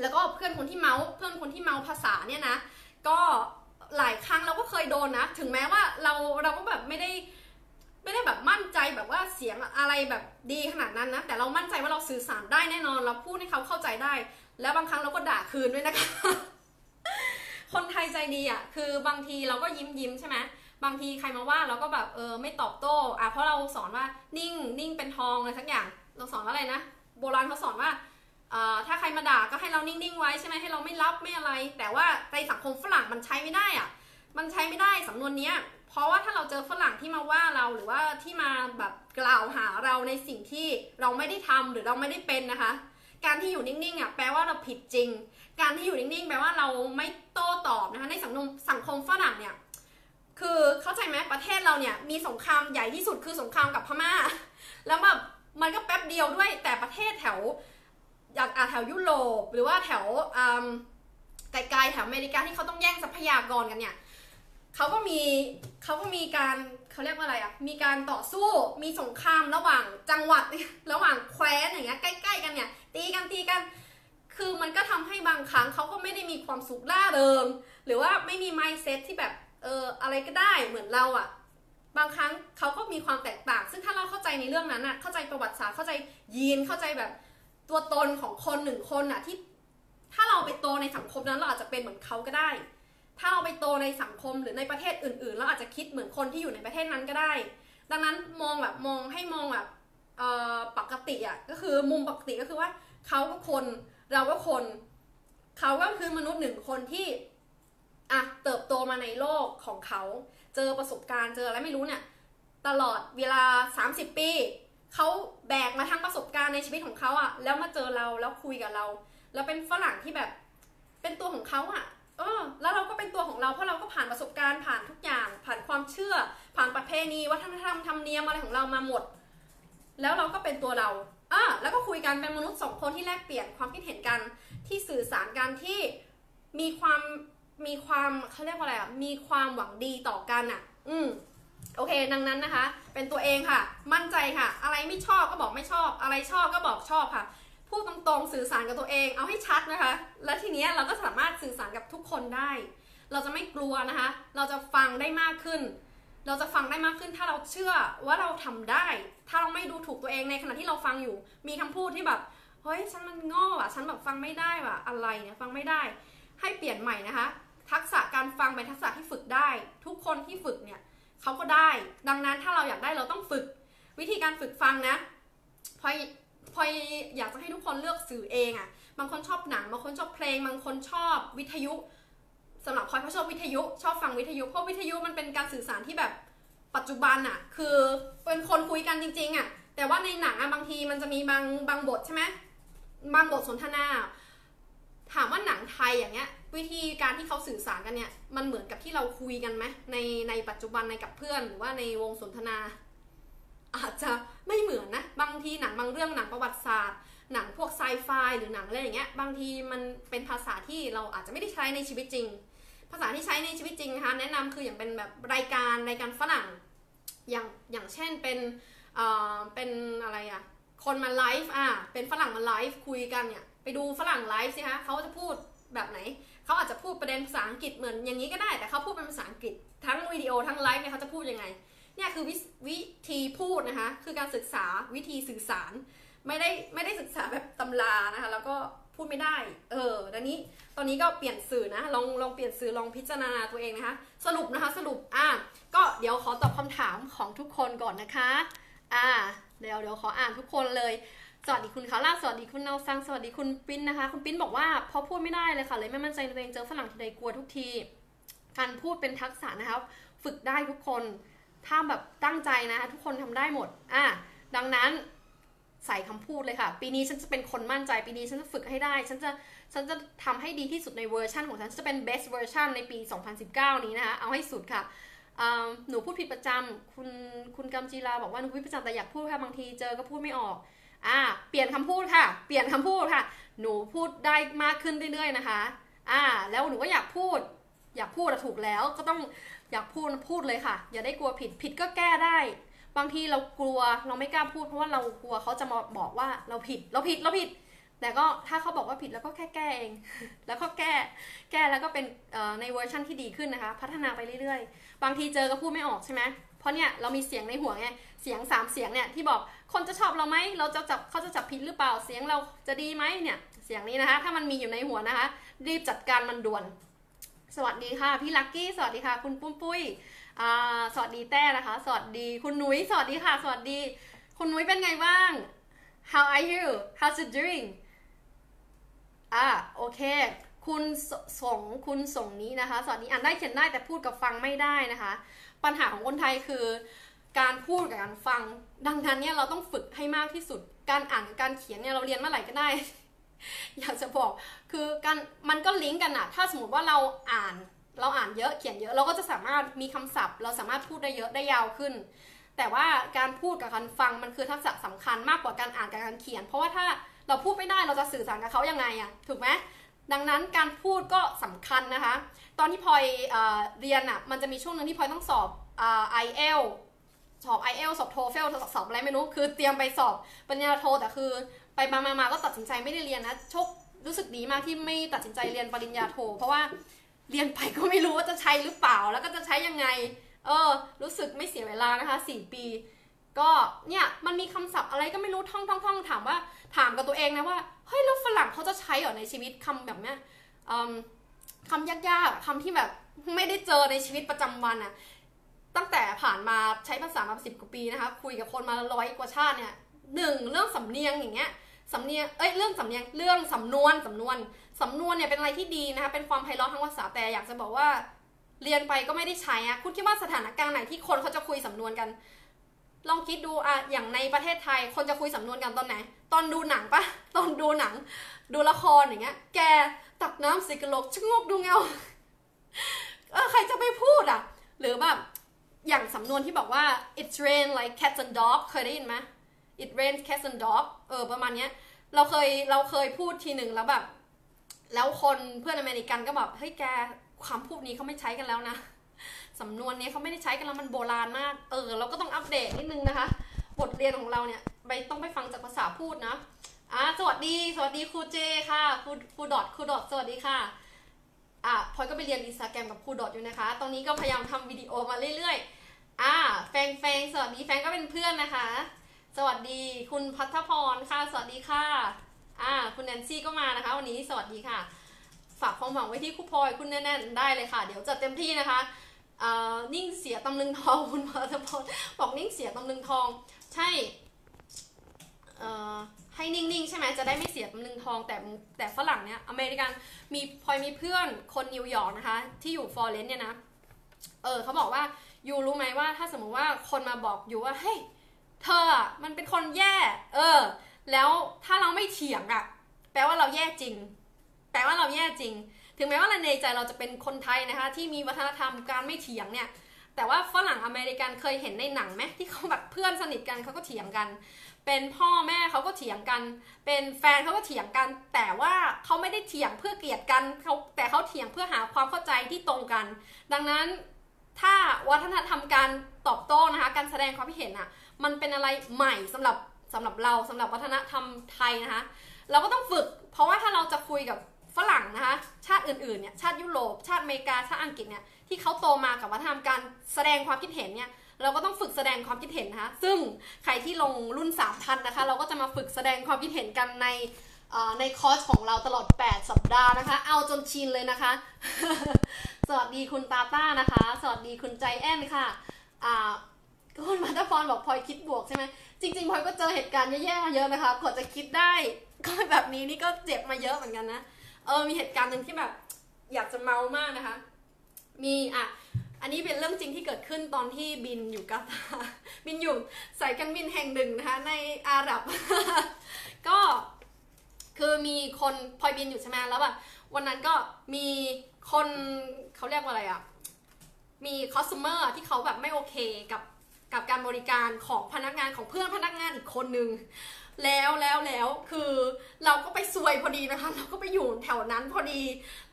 แล้วก็เพื่อนคนที่เมาภาษาเนี่ยนะก็หลายครั้งเราก็เคยโดนนะถึงแม้ว่าเราก็แบบไม่ได้แบบมั่นใจแบบว่าเสียงอะไรแบบดีขนาดนั้นนะแต่เรามั่นใจว่าเราสื่อสารได้แน่นอนเราพูดให้เขาเข้าใจได้แล้วบางครั้งเราก็ด่าคืนด้วยนะคะ คนไทยใจดีอ่ะคือบางทีเราก็ยิ้มใช่ไหมบางทีใครมาว่าเราก็แบบไม่ตอบโต้เพราะเราสอนว่านิ่งเป็นทองอะไรทั้งอย่างเราสอนว่าอะไรนะโบราณเขาสอนว่าถ้าใครมาด่าก็ให้เรานิ่งๆไว้ใช่ไหมให้เราไม่รับไม่อะไรแต่ว่าในสังคมฝรั่งมันใช้ไม่ได้อ่ะมันใช้ไม่ได้สำนวนนี้เพราะว่าถ้าเราเจอฝรั่งที่มาว่าเราหรือว่าที่มาแบบกล่าวหาเราในสิ่งที่เราไม่ได้ทำหรือเราไม่ได้เป็นนะคะการที่อยู่นิ่งๆอ่ะแปลว่าเราผิดจริงการที่อยู่นิ่งๆแปลว่าเราไม่โต้ตอบนะคะในสังคมฝรั่งเนี่ยคือเข้าใจไหมประเทศเราเนี่ยมีสงครามใหญ่ที่สุดคือสงครามกับพม่าแล้วแบบมันก็แป๊บเดียวด้วยแต่ประเทศแถวยุโรปหรือว่าแถวไกลๆแถวอเมริกาที่เขาต้องแย่งทรัพยากรกันเนี่ยเขาก็มีการเขาเรียกว่าอะไรอ่ะมีการต่อสู้มีสงครามระหว่างจังหวัดระหว่างแคว้นอย่างเงี้ยใกล้ๆกันเนี่ยตีกันคือมันก็ทำให้บางครั้งเขาก็ไม่ได้มีความสุขร่าเริงหรือว่าไม่มี mindset ที่แบบอะไรก็ได้เหมือนเราอ่ะบางครั้งเขาก็มีความแตกต่างซึ่งถ้าเราเข้าใจในเรื่องนั้นอ่ะเข้าใจประวัติศาสตร์เข้าใจยีนเข้าใจแบบตัวตนของคนหนึ่งคนน่ะที่ถ้าเราไปโตในสังคมนั้นเราอาจจะเป็นเหมือนเขาก็ได้ถ้าเราไปโตในสังคมหรือในประเทศอื่นๆเราอาจจะคิดเหมือนคนที่อยู่ในประเทศนั้นก็ได้ดังนั้นมองแบบปกติอ่ะก็คือมุมปกติก็คือว่าเขาก็คนเราก็คนเขาก็คือมนุษย์หนึ่งคนที่เติบโตมาในโลกของเขาเจอประสบการณ์เจออะไรไม่รู้เนี่ยตลอดเวลา30ปีเขาแบกมาทั้งประสบการณ์ในชีวิตของเขาอ่ะแล้วมาเจอเราแล้วคุยกับเราแล้วเป็นฝรั่งที่แบบเป็นตัวของเขาอ่ะแล้วเราก็เป็นตัวของเราเพราะเราก็ผ่านประสบการณ์ผ่านทุกอย่างผ่านความเชื่อผ่านประเพณีวัฒนธรรมธรรมเนียมอะไรของเรามาหมดแล้วเราก็เป็นตัวเราแล้วก็คุยกันเป็นมนุษย์สองคนที่แลกเปลี่ยนความคิดเห็นกันที่สื่อสารกันที่มีความเขาเรียกว่าอะไรอ่ะมีความหวังดีต่อกันอ่ะโอเคดังนั้นนะคะเป็นตัวเองค่ะมั่นใจค่ะอะไรไม่ชอบก็บอกไม่ชอบอะไรชอบก็บอกชอบค่ะพูดตรงๆสื่อสารกับตัวเองเอาให้ชัดนะคะและทีนี้เราก็สามารถสื่อสารกับทุกคนได้เราจะไม่กลัวนะคะเราจะฟังได้มากขึ้นถ้าเราเชื่อว่าเราทำได้ถ้าเราไม่ดูถูกตัวเองในขณะที่เราฟังอยู่มีคำพูดที่แบบเฮ้ยฉันมันโง่อ่ะฉันแบบฟังไม่ได้ว่ะอะไรเนี่ยฟังไม่ได้ให้เปลี่ยนใหม่นะคะทักษะการฟังเป็นทักษะที่ฝึกได้ทุกคนที่ฝึกเนี่ยเขาก็ได้ดังนั้นถ้าเราอยากได้เราต้องฝึกวิธีการฝึกฟังนะพอยอยากจะให้ทุกคนเลือกสื่อเองอ่ะบางคนชอบหนังบางคนชอบเพลงบางคนชอบวิทยุสำหรับพอยเขาชอบวิทยุชอบฟังวิทยุเพราะวิทยุมันเป็นการสื่อสารที่แบบปัจจุบันอ่ะคือเป็นคนคุยกันจริงๆอ่ะแต่ว่าในหนังบางทีมันจะมีบางบทใช่ไหมบางบทสนทนาถามว่าหนังไทยอย่างเงี้ยวิธีการที่เขาสื่อสารกันเนี่ยมันเหมือนกับที่เราคุยกันไหมในปัจจุบันในกับเพื่อนหรือว่าในวงสนทนาอาจจะไม่เหมือนนะบางทีหนังบางเรื่องหนังประวัติศาสตร์หนังพวกไซไฟหรือหนังอะไรอย่างเงี้ยบางทีมันเป็นภาษาที่เราอาจจะไม่ได้ใช้ในชีวิตจริงภาษาที่ใช้ในชีวิตจริงนะคะแนะนำคืออย่างเป็นแบบรายการฝรั่งอย่างเช่นเป็นอะไรอะคนมาไลฟ์เป็นฝรั่งมาไลฟ์คุยกันเนี่ยไปดูฝรั่งไลฟ์สิคะเขาจะพูดแบบไหนเขาอาจจะพูดประเด็นภาษาอังกฤษเหมือนอย่างนี้ก็ได้แต่เขาพูดเป็นภาษาอังกฤษทั้งวิดีโอทั้งไลฟ์เนี่ยเขาจะพูดยังไงเนี่ยคือวิธีพูดนะคะคือการศึกษาวิธีสื่อสารไม่ได้ศึกษาแบบตำรานะคะแล้วก็ พูดไม่ได้แล้วนี้ตอนนี้ก็เปลี่ยนสื่อนะลองเปลี่ยนสื่อลองพิจารณาตัวเองนะคะสรุปนะคะสรุปก็เดี๋ยวขอตอบคำถามของทุกคนก่อนนะคะเดี๋ยวขออ่านทุกคนเลยสวัสดีคุณคาร่าสวัสดีคุณเนาซังสวัสดีคุณปิ้นนะคะคุณปิ้นบอกว่าเพราะพูดไม่ได้เลยค่ะเลยไม่มั่นใจตัวเองเจอฝรั่งทีใดกลัวทุกทีการพูดเป็นทักษะนะครับฝึกได้ทุกคนถ้าแบบตั้งใจนะคะทุกคนทำได้หมดดังนั้นใส่คำพูดเลยค่ะปีนี้ฉันจะเป็นคนมั่นใจปีนี้ฉันจะฝึกให้ได้ฉันจะทำให้ดีที่สุดในเวอร์ชันของฉันจะเป็น best version ในปี 2019 นี้นะคะเอาให้สุดค่ะหนูพูดผิดประจำคุณกำจีราบอกว่าหนูพูดผิดประจำแต่อยากพูดค่ะบางทีเจอก็พูดไม่ออกเปลี่ยนคำพูดค่ะเปลี่ยนคำพูดค่ะหนูพูดได้มากขึ้นเรื่อยๆนะคะแล้วหนูก็อยากพูดถูกแล้วก็ต้องอยากพูดเลยค่ะอย่าได้กลัวผิดก็แก้ได้บางทีเรากลัวเราไม่กล้าพูดเพราะว่าเรากลัวเขาจะมาบอกว่าเราผิดแต่ก็ถ้าเขาบอกว่าผิดแล้วก็แค่แก้เองแล้วก็แก้แล้วก็เป็นในเวอร์ชั่นที่ดีขึ้นนะคะพัฒนาไปเรื่อยๆบางทีเจอก็พูดไม่ออกใช่ไหมเพราะเนี่ยเรามีเสียงในหัวไงเสียง3เสียงเนี่ยที่บอกคนจะชอบเราไหมเราจะจับเขาจะจับผิดหรือเปล่าเสียงเราจะดีไหมเนี่ยเสียงนี้นะคะถ้ามันมีอยู่ในหัวนะคะรีบจัดการมันด่วนสวัสดีค่ะพี่ลักกี้สวัสดีค่ะคุณปุ้มปุ้ยสวัสดีแต้นะคะสวัสดีคุณนุ้ยสวัสดีค่ะสวัสดีคุณนุ้ยเป็นไงบ้าง How are you How's it doing โอเคคุณส่งนี้นะคะสวัสดีอ่านได้เขียนได้แต่พูดกับฟังไม่ได้นะคะปัญหาของคนไทยคือการพูดกับการฟังดังนั้นเนี่ยเราต้องฝึกให้มากที่สุดการอ่านกับการเขียนเนี่ยเราเรียนเมื่อไหร่ก็ได้อยากจะบอกคือการมันก็ลิงก์กันนะถ้าสมมติว่าเราอ่านเยอะเขียนเยอะเราก็จะสามารถมีคำศัพท์เราสามารถพูดได้เยอะได้ยาวขึ้นแต่ว่าการพูดกับการฟังมันคือทักษะสำคัญมากกว่าการอ่านกับการเขียนเพราะว่าถ้าเราพูดไม่ได้เราจะสื่อสารกับเขายังไงอะถูกไหมดังนั้นการพูดก็สำคัญนะคะตอนที่พลอยเรียนอะมันจะมีช่วงนึงที่พลอยต้องสอบIELTS สอบ IELTS สอบ TOEFL สอบอะไรไม่รู้คือเตรียมไปสอบปริญญาโทแต่คือไปมาก็ตัดสินใจไม่ได้เรียนนะโชครู้สึกดีมากที่ไม่ตัดสินใจเรียนปริญญาโทเพราะว่าเรียนไปก็ไม่รู้ว่าจะใช้หรือเปล่าแล้วก็จะใช้ยังไงรู้สึกไม่เสียเวลานะคะ4ปีก็เนี่ยมันมีคำศัพท์อะไรก็ไม่รู้ท่องถามว่าถามกับตัวเองนะว่าเฮ้ยแล้วฝรั่งเขาจะใช้เหรอในชีวิตคำแบบเนี้ยคำยากๆคำที่แบบไม่ได้เจอในชีวิตประจำวันอะตั้งแต่ผ่านมาใช้ภาษามา10 กว่าปีนะคะคุยกับคนมา100 กว่าชาติเนี่ยเรื่องสำเนียงอย่างเงี้ยสำเนียงเรื่องสำเนียงเรื่องสำนวนเนี่ยเป็นอะไรที่ดีนะคะเป็นความไพเราะทางภาษาแต่อยากจะบอกว่าเรียนไปก็ไม่ได้ใช้คุณคิดว่าสถานการณ์ไหนที่คนเขาจะคุยสำนวนกันลองคิดดูอย่างในประเทศไทยคนจะคุยสำนวนกันตอนไหนตอนดูหนังปะตอนดูหนังดูละครอย่างเงี้ยแกตักน้ำสิกะโหลกชะงกดูเงาใครจะไปพูดหรือแบบอย่างสำนวนที่บอกว่า it rain like cats and dogs เคยได้ยินไหมit rains cats and dogs ประมาณเนี้ยเราเคยพูดทีหนึ่งแล้วแบบแล้วคนเพื่อนอเมริกันก็แบบเฮ้ยแกคำพูดนี้เขาไม่ใช้กันแล้วนะสำนวนนี้เขาไม่ได้ใช้กันแล้วมันโบราณมากเราก็ต้องอัปเดตนิดนึงนะคะบทเรียนของเราเนี่ยต้องไปฟังจากภาษาพูดนะสวัสดีครูเจค่ะครูดอทสวัสดีค่ะพลอยก็ไปเรียนอินสตาแกรมกับครูดอทอยู่นะคะตอนนี้ก็พยายามทำวิดีโอมาเรื่อยๆแฟงสวัสดีแฟงก็เป็นเพื่อนนะคะสวัสดีคุณพัฒพรค่ะสวัสดีค่ะคุณแนนซี่ก็มานะคะวันนี้สวัสดีค่ะฝากความหวังไว้ที่ครูพลอยคุณแน่นๆได้เลยค่ะเดี๋ยวจัดเต็มที่นะคะนิ่งเสียตำลึงทองคุณพัฒพรบอกนิ่งเสียตำลึงทองใช่ให้นิ่งๆใช่ไหมจะได้ไม่เสียตำลึงทองแต่ฝรั่งเนี่ยอเมริกันมีพลอยมีเพื่อนคนนิวยอร์กนะคะที่อยู่ฟลอเรนซ์เนี่ยนะเขาบอกว่ายูรู้ไหมว่าถ้าสมมติว่าคนมาบอกยูว่าเฮ้ยเธอมันเป็นคนแย่แล้วถ้าเราไม่เถียงแปลว่าเราแย่จริงถึงแม้ว่าในใจเราจะเป็นคนไทยนะคะที่มีวัฒนธรรมการไม่เถียงเนี่ยแต่ว่าฝรั่งอเมริกันเคยเห็นในหนังไหมที่เขาแบบเพื่อนสนิทกันเขาก็เถียงกันเป็นพ่อแม่เขาก็เถียงกันเป็นแฟนเขาก็เถียงกันแต่ว่าเขาไม่ได้เถียงเพื่อเกลียดกันแต่เขาเถียงเพื่อหาความเข้าใจที่ตรงกันดังนั้นถ้าวัฒนธรรมการตอบโต้นะคะการแสดงความคิดเห็นมันเป็นอะไรใหม่สำหรับเราสำหรับวัฒนธรรมไทยนะคะเราก็ต้องฝึกเพราะว่าถ้าเราจะคุยกับฝรั่งนะคะชาติอื่นๆเนี่ยชาติยุโรปชาติอเมริกาชาติอังกฤษเนี่ยที่เขาโตมากับวัฒนธรรมการแสดงความคิดเห็นเนี่ยเราก็ต้องฝึกแสดงความคิดเห็นนะคะซึ่งใครที่ลงรุ่น 3,000 นะคะเราก็จะมาฝึกแสดงความคิดเห็นกันใน ในคอร์สของเราตลอด8สัปดาห์นะคะเอาจนชินเลยนะคะ สวัสดีคุณตาต้านะคะสวัสดีคุณใจแอนค่ะคุณมาตาฟอนบอกพลอยคิดบวกใช่ไหมจริงๆพลอยก็เจอเหตุการณ์แย่ๆเยอะนะคะกว่าจะคิดได้ก็แบบนี้นี่ก็เจ็บมาเยอะเหมือนกันนะมีเหตุการณ์หนึ่งที่แบบอยากจะเมามากนะคะมีอันนี้เป็นเรื่องจริงที่เกิดขึ้นตอนที่บินอยู่กาตาร์บินอยู่สายการบินแห่งหนึ่งนะคะในอาหรับ ก็คือมีคนพลอยบินอยู่ใช่ไหมแล้วแบบวันนั้นก็มีคนเขาเรียกว่าอะไรอ่ะมีคัสเตอร์ที่เขาแบบไม่โอเคกับการบริการของพนักงานของเพื่อนพนักงานอีกคนนึงแล้วคือเราก็ไปซวยพอดีนะคะเราก็ไปอยู่แถวนั้นพอดี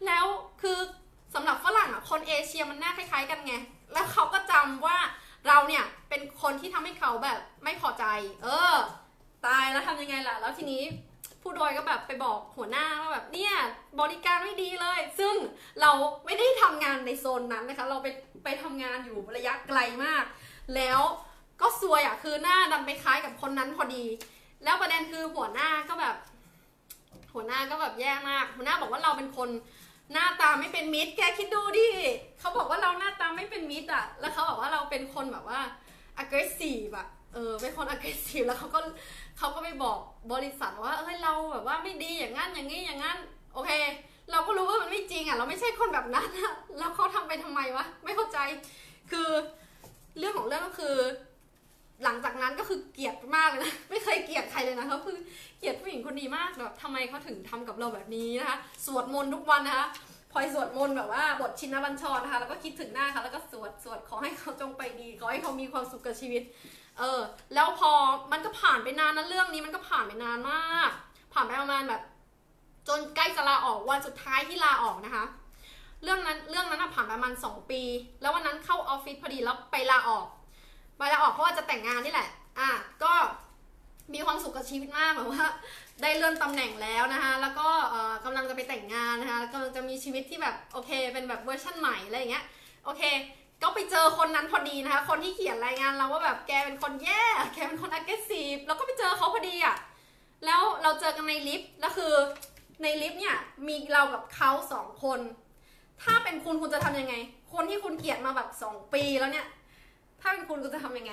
แล้วคือสำหรับฝรั่งอ่ะคนเอเชียมันหน้าคล้ายๆกันไงแล้วเขาก็จำว่าเราเนี่ยเป็นคนที่ทำให้เขาแบบไม่พอใจตายแล้วทำยังไงล่ะแล้วทีนี้ผู้โดยก็แบบไปบอกหัวหน้าว่าแบบเนี่ยบริการไม่ดีเลยซึ่งเราไม่ได้ทำงานในโซนนั้นนะคะเราไปทำงานอยู่ระยะไกลมากแล้วก็ซวยอ่ะคือหน้าดำไปคล้ายกับคนนั้นพอดีแล้วประเด็นคือหัวหน้าก็แบบแย่มากหัวหน้าบอกว่าเราเป็นคนหน้าตาไม่เป็นมิตรแกคิดดูดิเขาบอกว่าเราหน้าตาไม่เป็นมิตรอ่ะแล้วเขาบอกว่าเราเป็นคนแบบว่า aggressive อ่ะเป็นคน aggressive แล้วเขาก็ไปบอกบริษัทว่าเฮ้ยเราแบบว่าไม่ดีอย่างงั้นอย่างนี้อย่างงั้นโอเคเราก็รู้ว่ามันไม่จริงอ่ะเราไม่ใช่คนแบบนั้นอ่ะแล้วเขาทำไปทำไมวะไม่เข้าใจคือเรื่องของเรื่องก็คือหลังจากนั้นก็คือเกลียดมากเลยนะไม่เคยเกลียดใครเลยนะเขาคือเกลียดผู้หญิงคนนี้มากแบบทำไมเขาถึงทำกับเราแบบนี้นะคะสวดมนต์ทุกวันนะคะพลอยสวดมนต์แบบว่าบทชินบัญชรนะคะแล้วก็คิดถึงหน้าเขาแล้วก็สวดขอให้เขาจงไปดีขอให้เขามีความสุขกับชีวิตแล้วพอมันก็ผ่านไปนานนะเรื่องนี้มันก็ผ่านไปนานมากผ่านไปประมาณแบบจนใกล้จะลาออกวันสุดท้ายที่ลาออกนะคะเรื่องนั้นผ่านประมาณ2 ปีแล้ววันนั้นเข้าออฟฟิศพอดีแล้วไปลาออกเพราะว่าจะแต่งงานนี่แหละก็มีความสุขกับชีวิตมากแบบว่าได้เลื่อนตำแหน่งแล้วนะคะแล้วก็กำลังจะไปแต่งงานนะคะกำลังจะมีชีวิตที่แบบโอเคเป็นแบบเวอร์ชั่นใหม่อะไรอย่างเงี้ยโอเคก็ไปเจอคนนั้นพอดีนะคะคนที่เขียนรายงานเราว่าแบบแกเป็นคนแย่แกเป็นคน aggressive แล้วก็ไปเจอเขาพอดีอ่ะแล้วเราเจอกันในลิฟต์แล้วคือในลิฟต์เนี่ยมีเรากับเขา2 คนถ้าเป็นคุณจะทำยังไงคนที่คุณเกลียดมาแบบ2 ปีแล้วเนี่ยถ้าเป็นคุณจะทำยังไง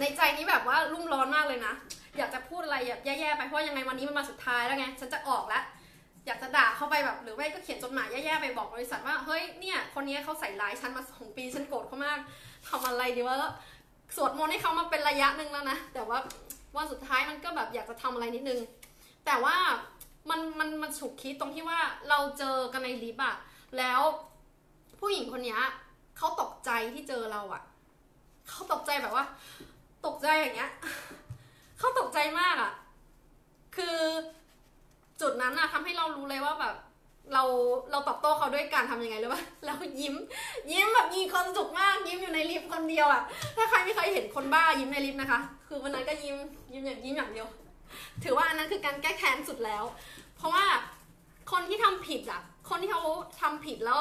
ในใจนี้แบบว่ารุ่มร้อนมากเลยนะอยากจะพูดอะไรแย่ๆไปเพราะยังไงวันนี้มันมาสุดท้ายแล้วไงฉันจะออกแล้วอยากจะด่าเข้าไปแบบหรือไม่ก็เขียนจดหมายแย่ๆไปบอกบริษัทว่าเฮ้ยเนี่ยคนนี้เขาใส่ร้ายฉันมา2 ปีฉันโกรธเขามากทำอะไรดีวะสวดมนต์ให้เขามาเป็นระยะหนึ่งแล้วนะแต่ว่าวันสุดท้ายมันก็แบบอยากจะทำอะไรนิดนึงแต่ว่ามันฉุกคิดตรงที่ว่าเราเจอกันในลิฟต์อะแล้วผู้หญิงคนนี้เขาตกใจที่เจอเราอะเขาตกใจแบบว่าตกใจอย่างเงี้ยเขาตกใจมากอะคือจุดนั้นอะทำให้เรารู้เลยว่าแบบเราตอบโต้เขาด้วยการทำยังไงหรือว่าเรายิ้มแบบมีความสุขมากยิ้มอยู่ในลิฟต์คนเดียวอะถ้าใครไม่เคยเห็นคนบ้ายิ้มในลิฟต์นะคะคือวันนั้นก็ยิ้มอย่างเดียวถือว่าอันนั้นคือการแก้แค้นสุดแล้วเพราะว่าคนที่ทำผิดอะคนที่เขาทำผิดแล้ว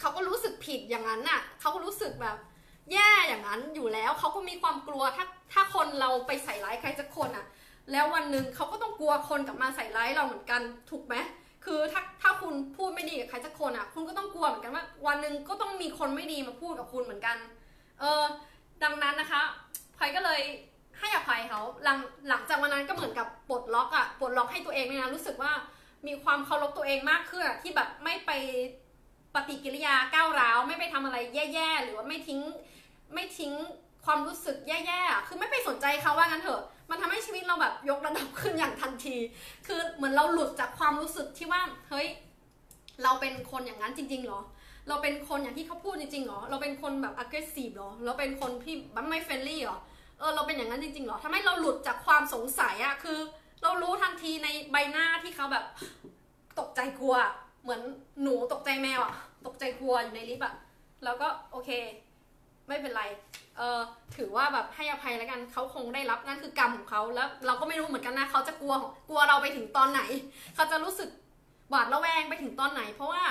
เขาก็รู้สึกผิดอย่างนั้นน่ะเขาก็รู้สึกแบบแย่อย่างนั้นอยู่แล้วเขาก็มีความกลัวถ้าคนเราไปใส่ร้ายใครสักคนอ่ะแล้ววันหนึ่งเขาก็ต้องกลัวคนกลับมาใส่ร้ายเราเหมือนกันถูกไหมคือถ้าคุณพูดไม่ดีกับใครสักคนอ่ะคุณก็ต้องกลัวเหมือนกันว่าวันหนึ่งก็ต้องมีคนไม่ดีมาพูดกับคุณเหมือนกันดังนั้นนะคะพลอยก็เลยให้อภัยเขาหลังจากวันนั้นก็เหมือนกับปลดล็อกอ่ะปลดล็อกให้ตัวเองเนี่ยนะรู้สึกว่ามีความเคารพตัวเองมากขึ้นที่แบบไม่ไปปฏิกิริยาก้าวร้าวไม่ไปทำอะไรแย่ๆหรือว่าไม่ทิ้งความรู้สึกแย่ๆคือไม่ไปสนใจเขาว่างั้นเถอะมันทำให้ชีวิตเราแบบยกระดับขึ้นอย่างทันทีคือเหมือนเราหลุดจากความรู้สึกที่ว่าเฮ้ยเราเป็นคนอย่างนั้นจริงๆหรอเราเป็นคนอย่างที่เขาพูดจริงๆหรอเราเป็นคนแบบ aggressive หรอเราเป็นคนที่แบบไม่เฟรนลี่หรอเราเป็นอย่างนั้นจริงๆหรอทำให้เราหลุดจากความสงสัยอะคือเรารู้ทันทีในใบหน้าที่เขาแบบตกใจกลัวเหมือนหนูตกใจแมวอะตกใจกลัวอยู่ในลิฟต์อะแล้วก็โอเคไม่เป็นไรถือว่าแบบให้อภัยแล้วกันเขาคงได้รับนั่นคือกรรมของเขาแล้วเราก็ไม่รู้เหมือนกันนะเขาจะกลัวเราไปถึงตอนไหนเขาจะรู้สึกหวาดระแวงไปถึงตอนไหนเพราะว่า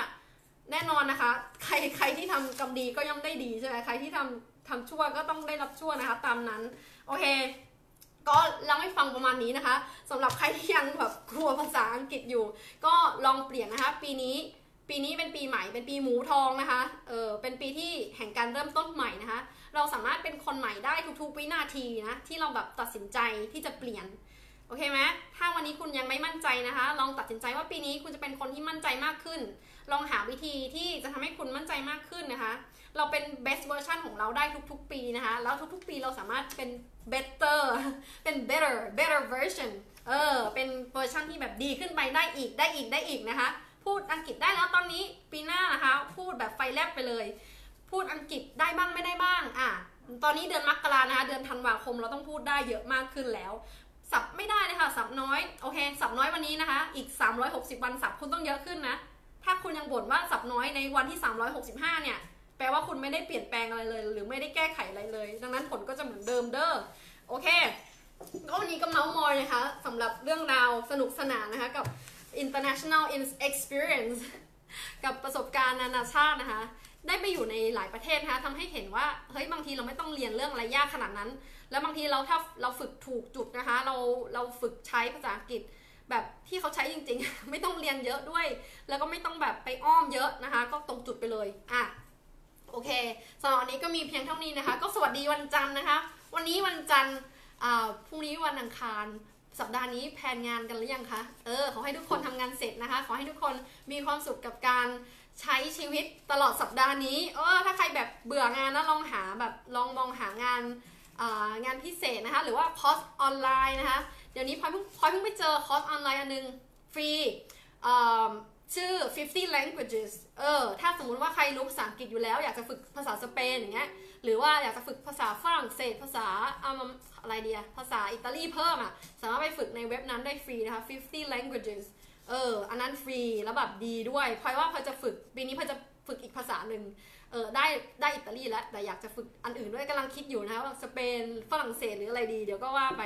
แน่นอนนะคะใครที่ทำกรรมดีก็ย่อมได้ดีใช่ไหมใครที่ทำชั่วก็ต้องได้รับชั่วนะคะตามนั้นโอเค ก็เล่าให้ฟังประมาณนี้นะคะสำหรับใครที่ยังแบบกลัวภาษาอังกฤษอยู่ก็ลองเปลี่ยนนะคะปีนี้เป็นปีใหม่เป็นปีหมูทองนะคะเป็นปีที่แห่งการเริ่มต้นใหม่นะคะเราสามารถเป็นคนใหม่ได้ทุกๆวินาทีนะที่เราแบบตัดสินใจที่จะเปลี่ยนโอเคไหมถ้าวันนี้คุณยังไม่มั่นใจนะคะลองตัดสินใจว่าปีนี้คุณจะเป็นคนที่มั่นใจมากขึ้นลองหาวิธีที่จะทำให้คุณมั่นใจมากขึ้นนะคะเราเป็น best version ของเราได้ทุกๆปีนะคะแล้วทุกๆปีเราสามารถเป็น better เป็น better version เป็นเวอร์ชันที่แบบดีขึ้นไปได้อีกนะคะพูดอังกฤษได้แล้วตอนนี้ปีหน้านะคะพูดแบบไฟแลบไปเลยพูดอังกฤษได้บ้างไม่ได้บ้างตอนนี้เดือนมกรานะคะเดือนธันวาคมเราต้องพูดได้เยอะมากขึ้นแล้วสับไม่ได้นะคะสับน้อยโอเคสับน้อยวันนี้นะคะอีก360วันสับคุณต้องเยอะขึ้นนะถ้าคุณยังบ่นว่าสับน้อยในวันที่365เนี่ยแปลว่าคุณไม่ได้เปลี่ยนแปลงอะไรเลยหรือไม่ได้แก้ไขอะไรเลยดังนั้นผลก็จะเหมือนเดิมเด้อโอเควันนี้ก็เมาส์มอยนะคะสำหรับเรื่องราวสนุกสนานนะคะกับ international experience กับประสบการณ์นานาชาตินะคะได้ไปอยู่ในหลายประเทศนะคะทำให้เห็นว่าเฮ้ยบางทีเราไม่ต้องเรียนเรื่องอะไรยากขนาดนั้นแล้วบางทีเราถ้าเราฝึกถูกจุดนะคะเราฝึกใช้ภาษาอังกฤษแบบที่เขาใช้จริงๆไม่ต้องเรียนเยอะด้วยแล้วก็ไม่ต้องแบบไปอ้อมเยอะนะคะก็ตรงจุดไปเลยโอเคสำหรับวันนี้ก็มีเพียงเท่านี้นะคะก็สวัสดีวันจันทร์นะคะวันนี้วันจันทร์พรุ่งนี้วันอังคารสัปดาห์นี้แผนงานกันหรือยังคะขอให้ทุกคนทำงานเสร็จนะคะขอให้ทุกคนมีความสุขกับการใช้ชีวิตตลอดสัปดาห์นี้ถ้าใครแบบเบื่องานนะลองหาแบบลองมองหางานพิเศษนะคะหรือว่าคอร์สออนไลน์นะคะเดี๋ยวนี้พลอยเพิ่งไปเจอคอร์สออนไลน์อันนึงฟรีชื่อ50 languages ถ้าสมมุติว่าใครรู้ภาษาอังกฤษอยู่แล้วอยากจะฝึกภาษาสเปนอย่างเงี้ยหรือว่าอยากจะฝึกภาษาฝรั่งเศสภาษาอะไรเดียภาษาอิตาลีเพิ่มสามารถไปฝึกในเว็บนั้นได้ฟรีนะคะ50 languages อันนั้นฟรีแล้วแบบดีด้วยพลอยว่าพลอยจะฝึกปีนี้พลอยจะฝึกอีกภาษาหนึ่งได้อิตาลีแล้วแต่อยากจะฝึกอันอื่นด้วยกำลังคิดอยู่นะคะว่าสเปนฝรั่งเศสหรืออะไรดีเดี๋ยวก็ว่าไป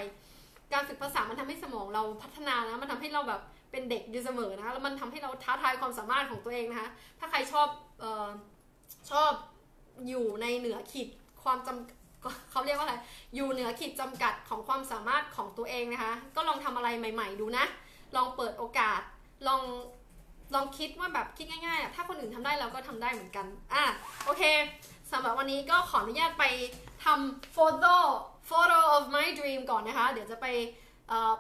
การฝึกภาษามันทำให้สมองเราพัฒนานะมันทำให้เราแบบเป็นเด็กอยู่เสมอนะคะแล้วมันทำให้เราท้าทายความสามารถของตัวเองนะคะถ้าใครชอบอยู่ในเหนือขีดความจำเขาเรียกว่าอะไรอยู่เหนือขีดจำกัดของความสามารถของตัวเองนะคะก็ลองทำอะไรใหม่ๆดูนะลองเปิดโอกาสลองคิดว่าแบบคิดง่ายๆถ้าคนอื่นทำได้เราก็ทำได้เหมือนกันโอเคสำหรับวันนี้ก็ขออนุญาตไปทำ photo of my dream ก่อนนะคะเดี๋ยวจะไป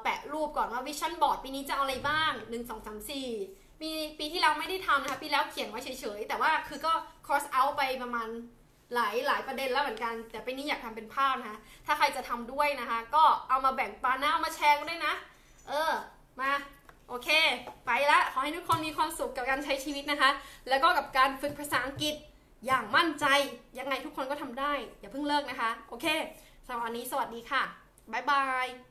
แปะรูปก่อนว่าวิชั่นบอร์ดปีนี้จะเอาอะไรบ้าง1 2 3 4ปีที่แล้วไม่ได้ทำนะคะปีแล้วเขียนไว้เฉยๆแต่ว่าคือก็ cross out ไปประมาณหลายประเด็นแล้วเหมือนกันแต่ปีนี้อยากทำเป็นภาพนะคะถ้าใครจะทำด้วยนะคะก็เอามาแบ่งปันนะเอามาแชร์กันด้วยนะมาโอเคไปละขอให้ทุกคนมีความสุขกับการใช้ชีวิตนะคะแล้วก็กับการฝึกภาษาอังกฤษอย่างมั่นใจยังไงทุกคนก็ทำได้อย่าเพิ่งเลิกนะคะโอเคสำหรับวันนี้สวัสดีค่ะบ๊ายบาย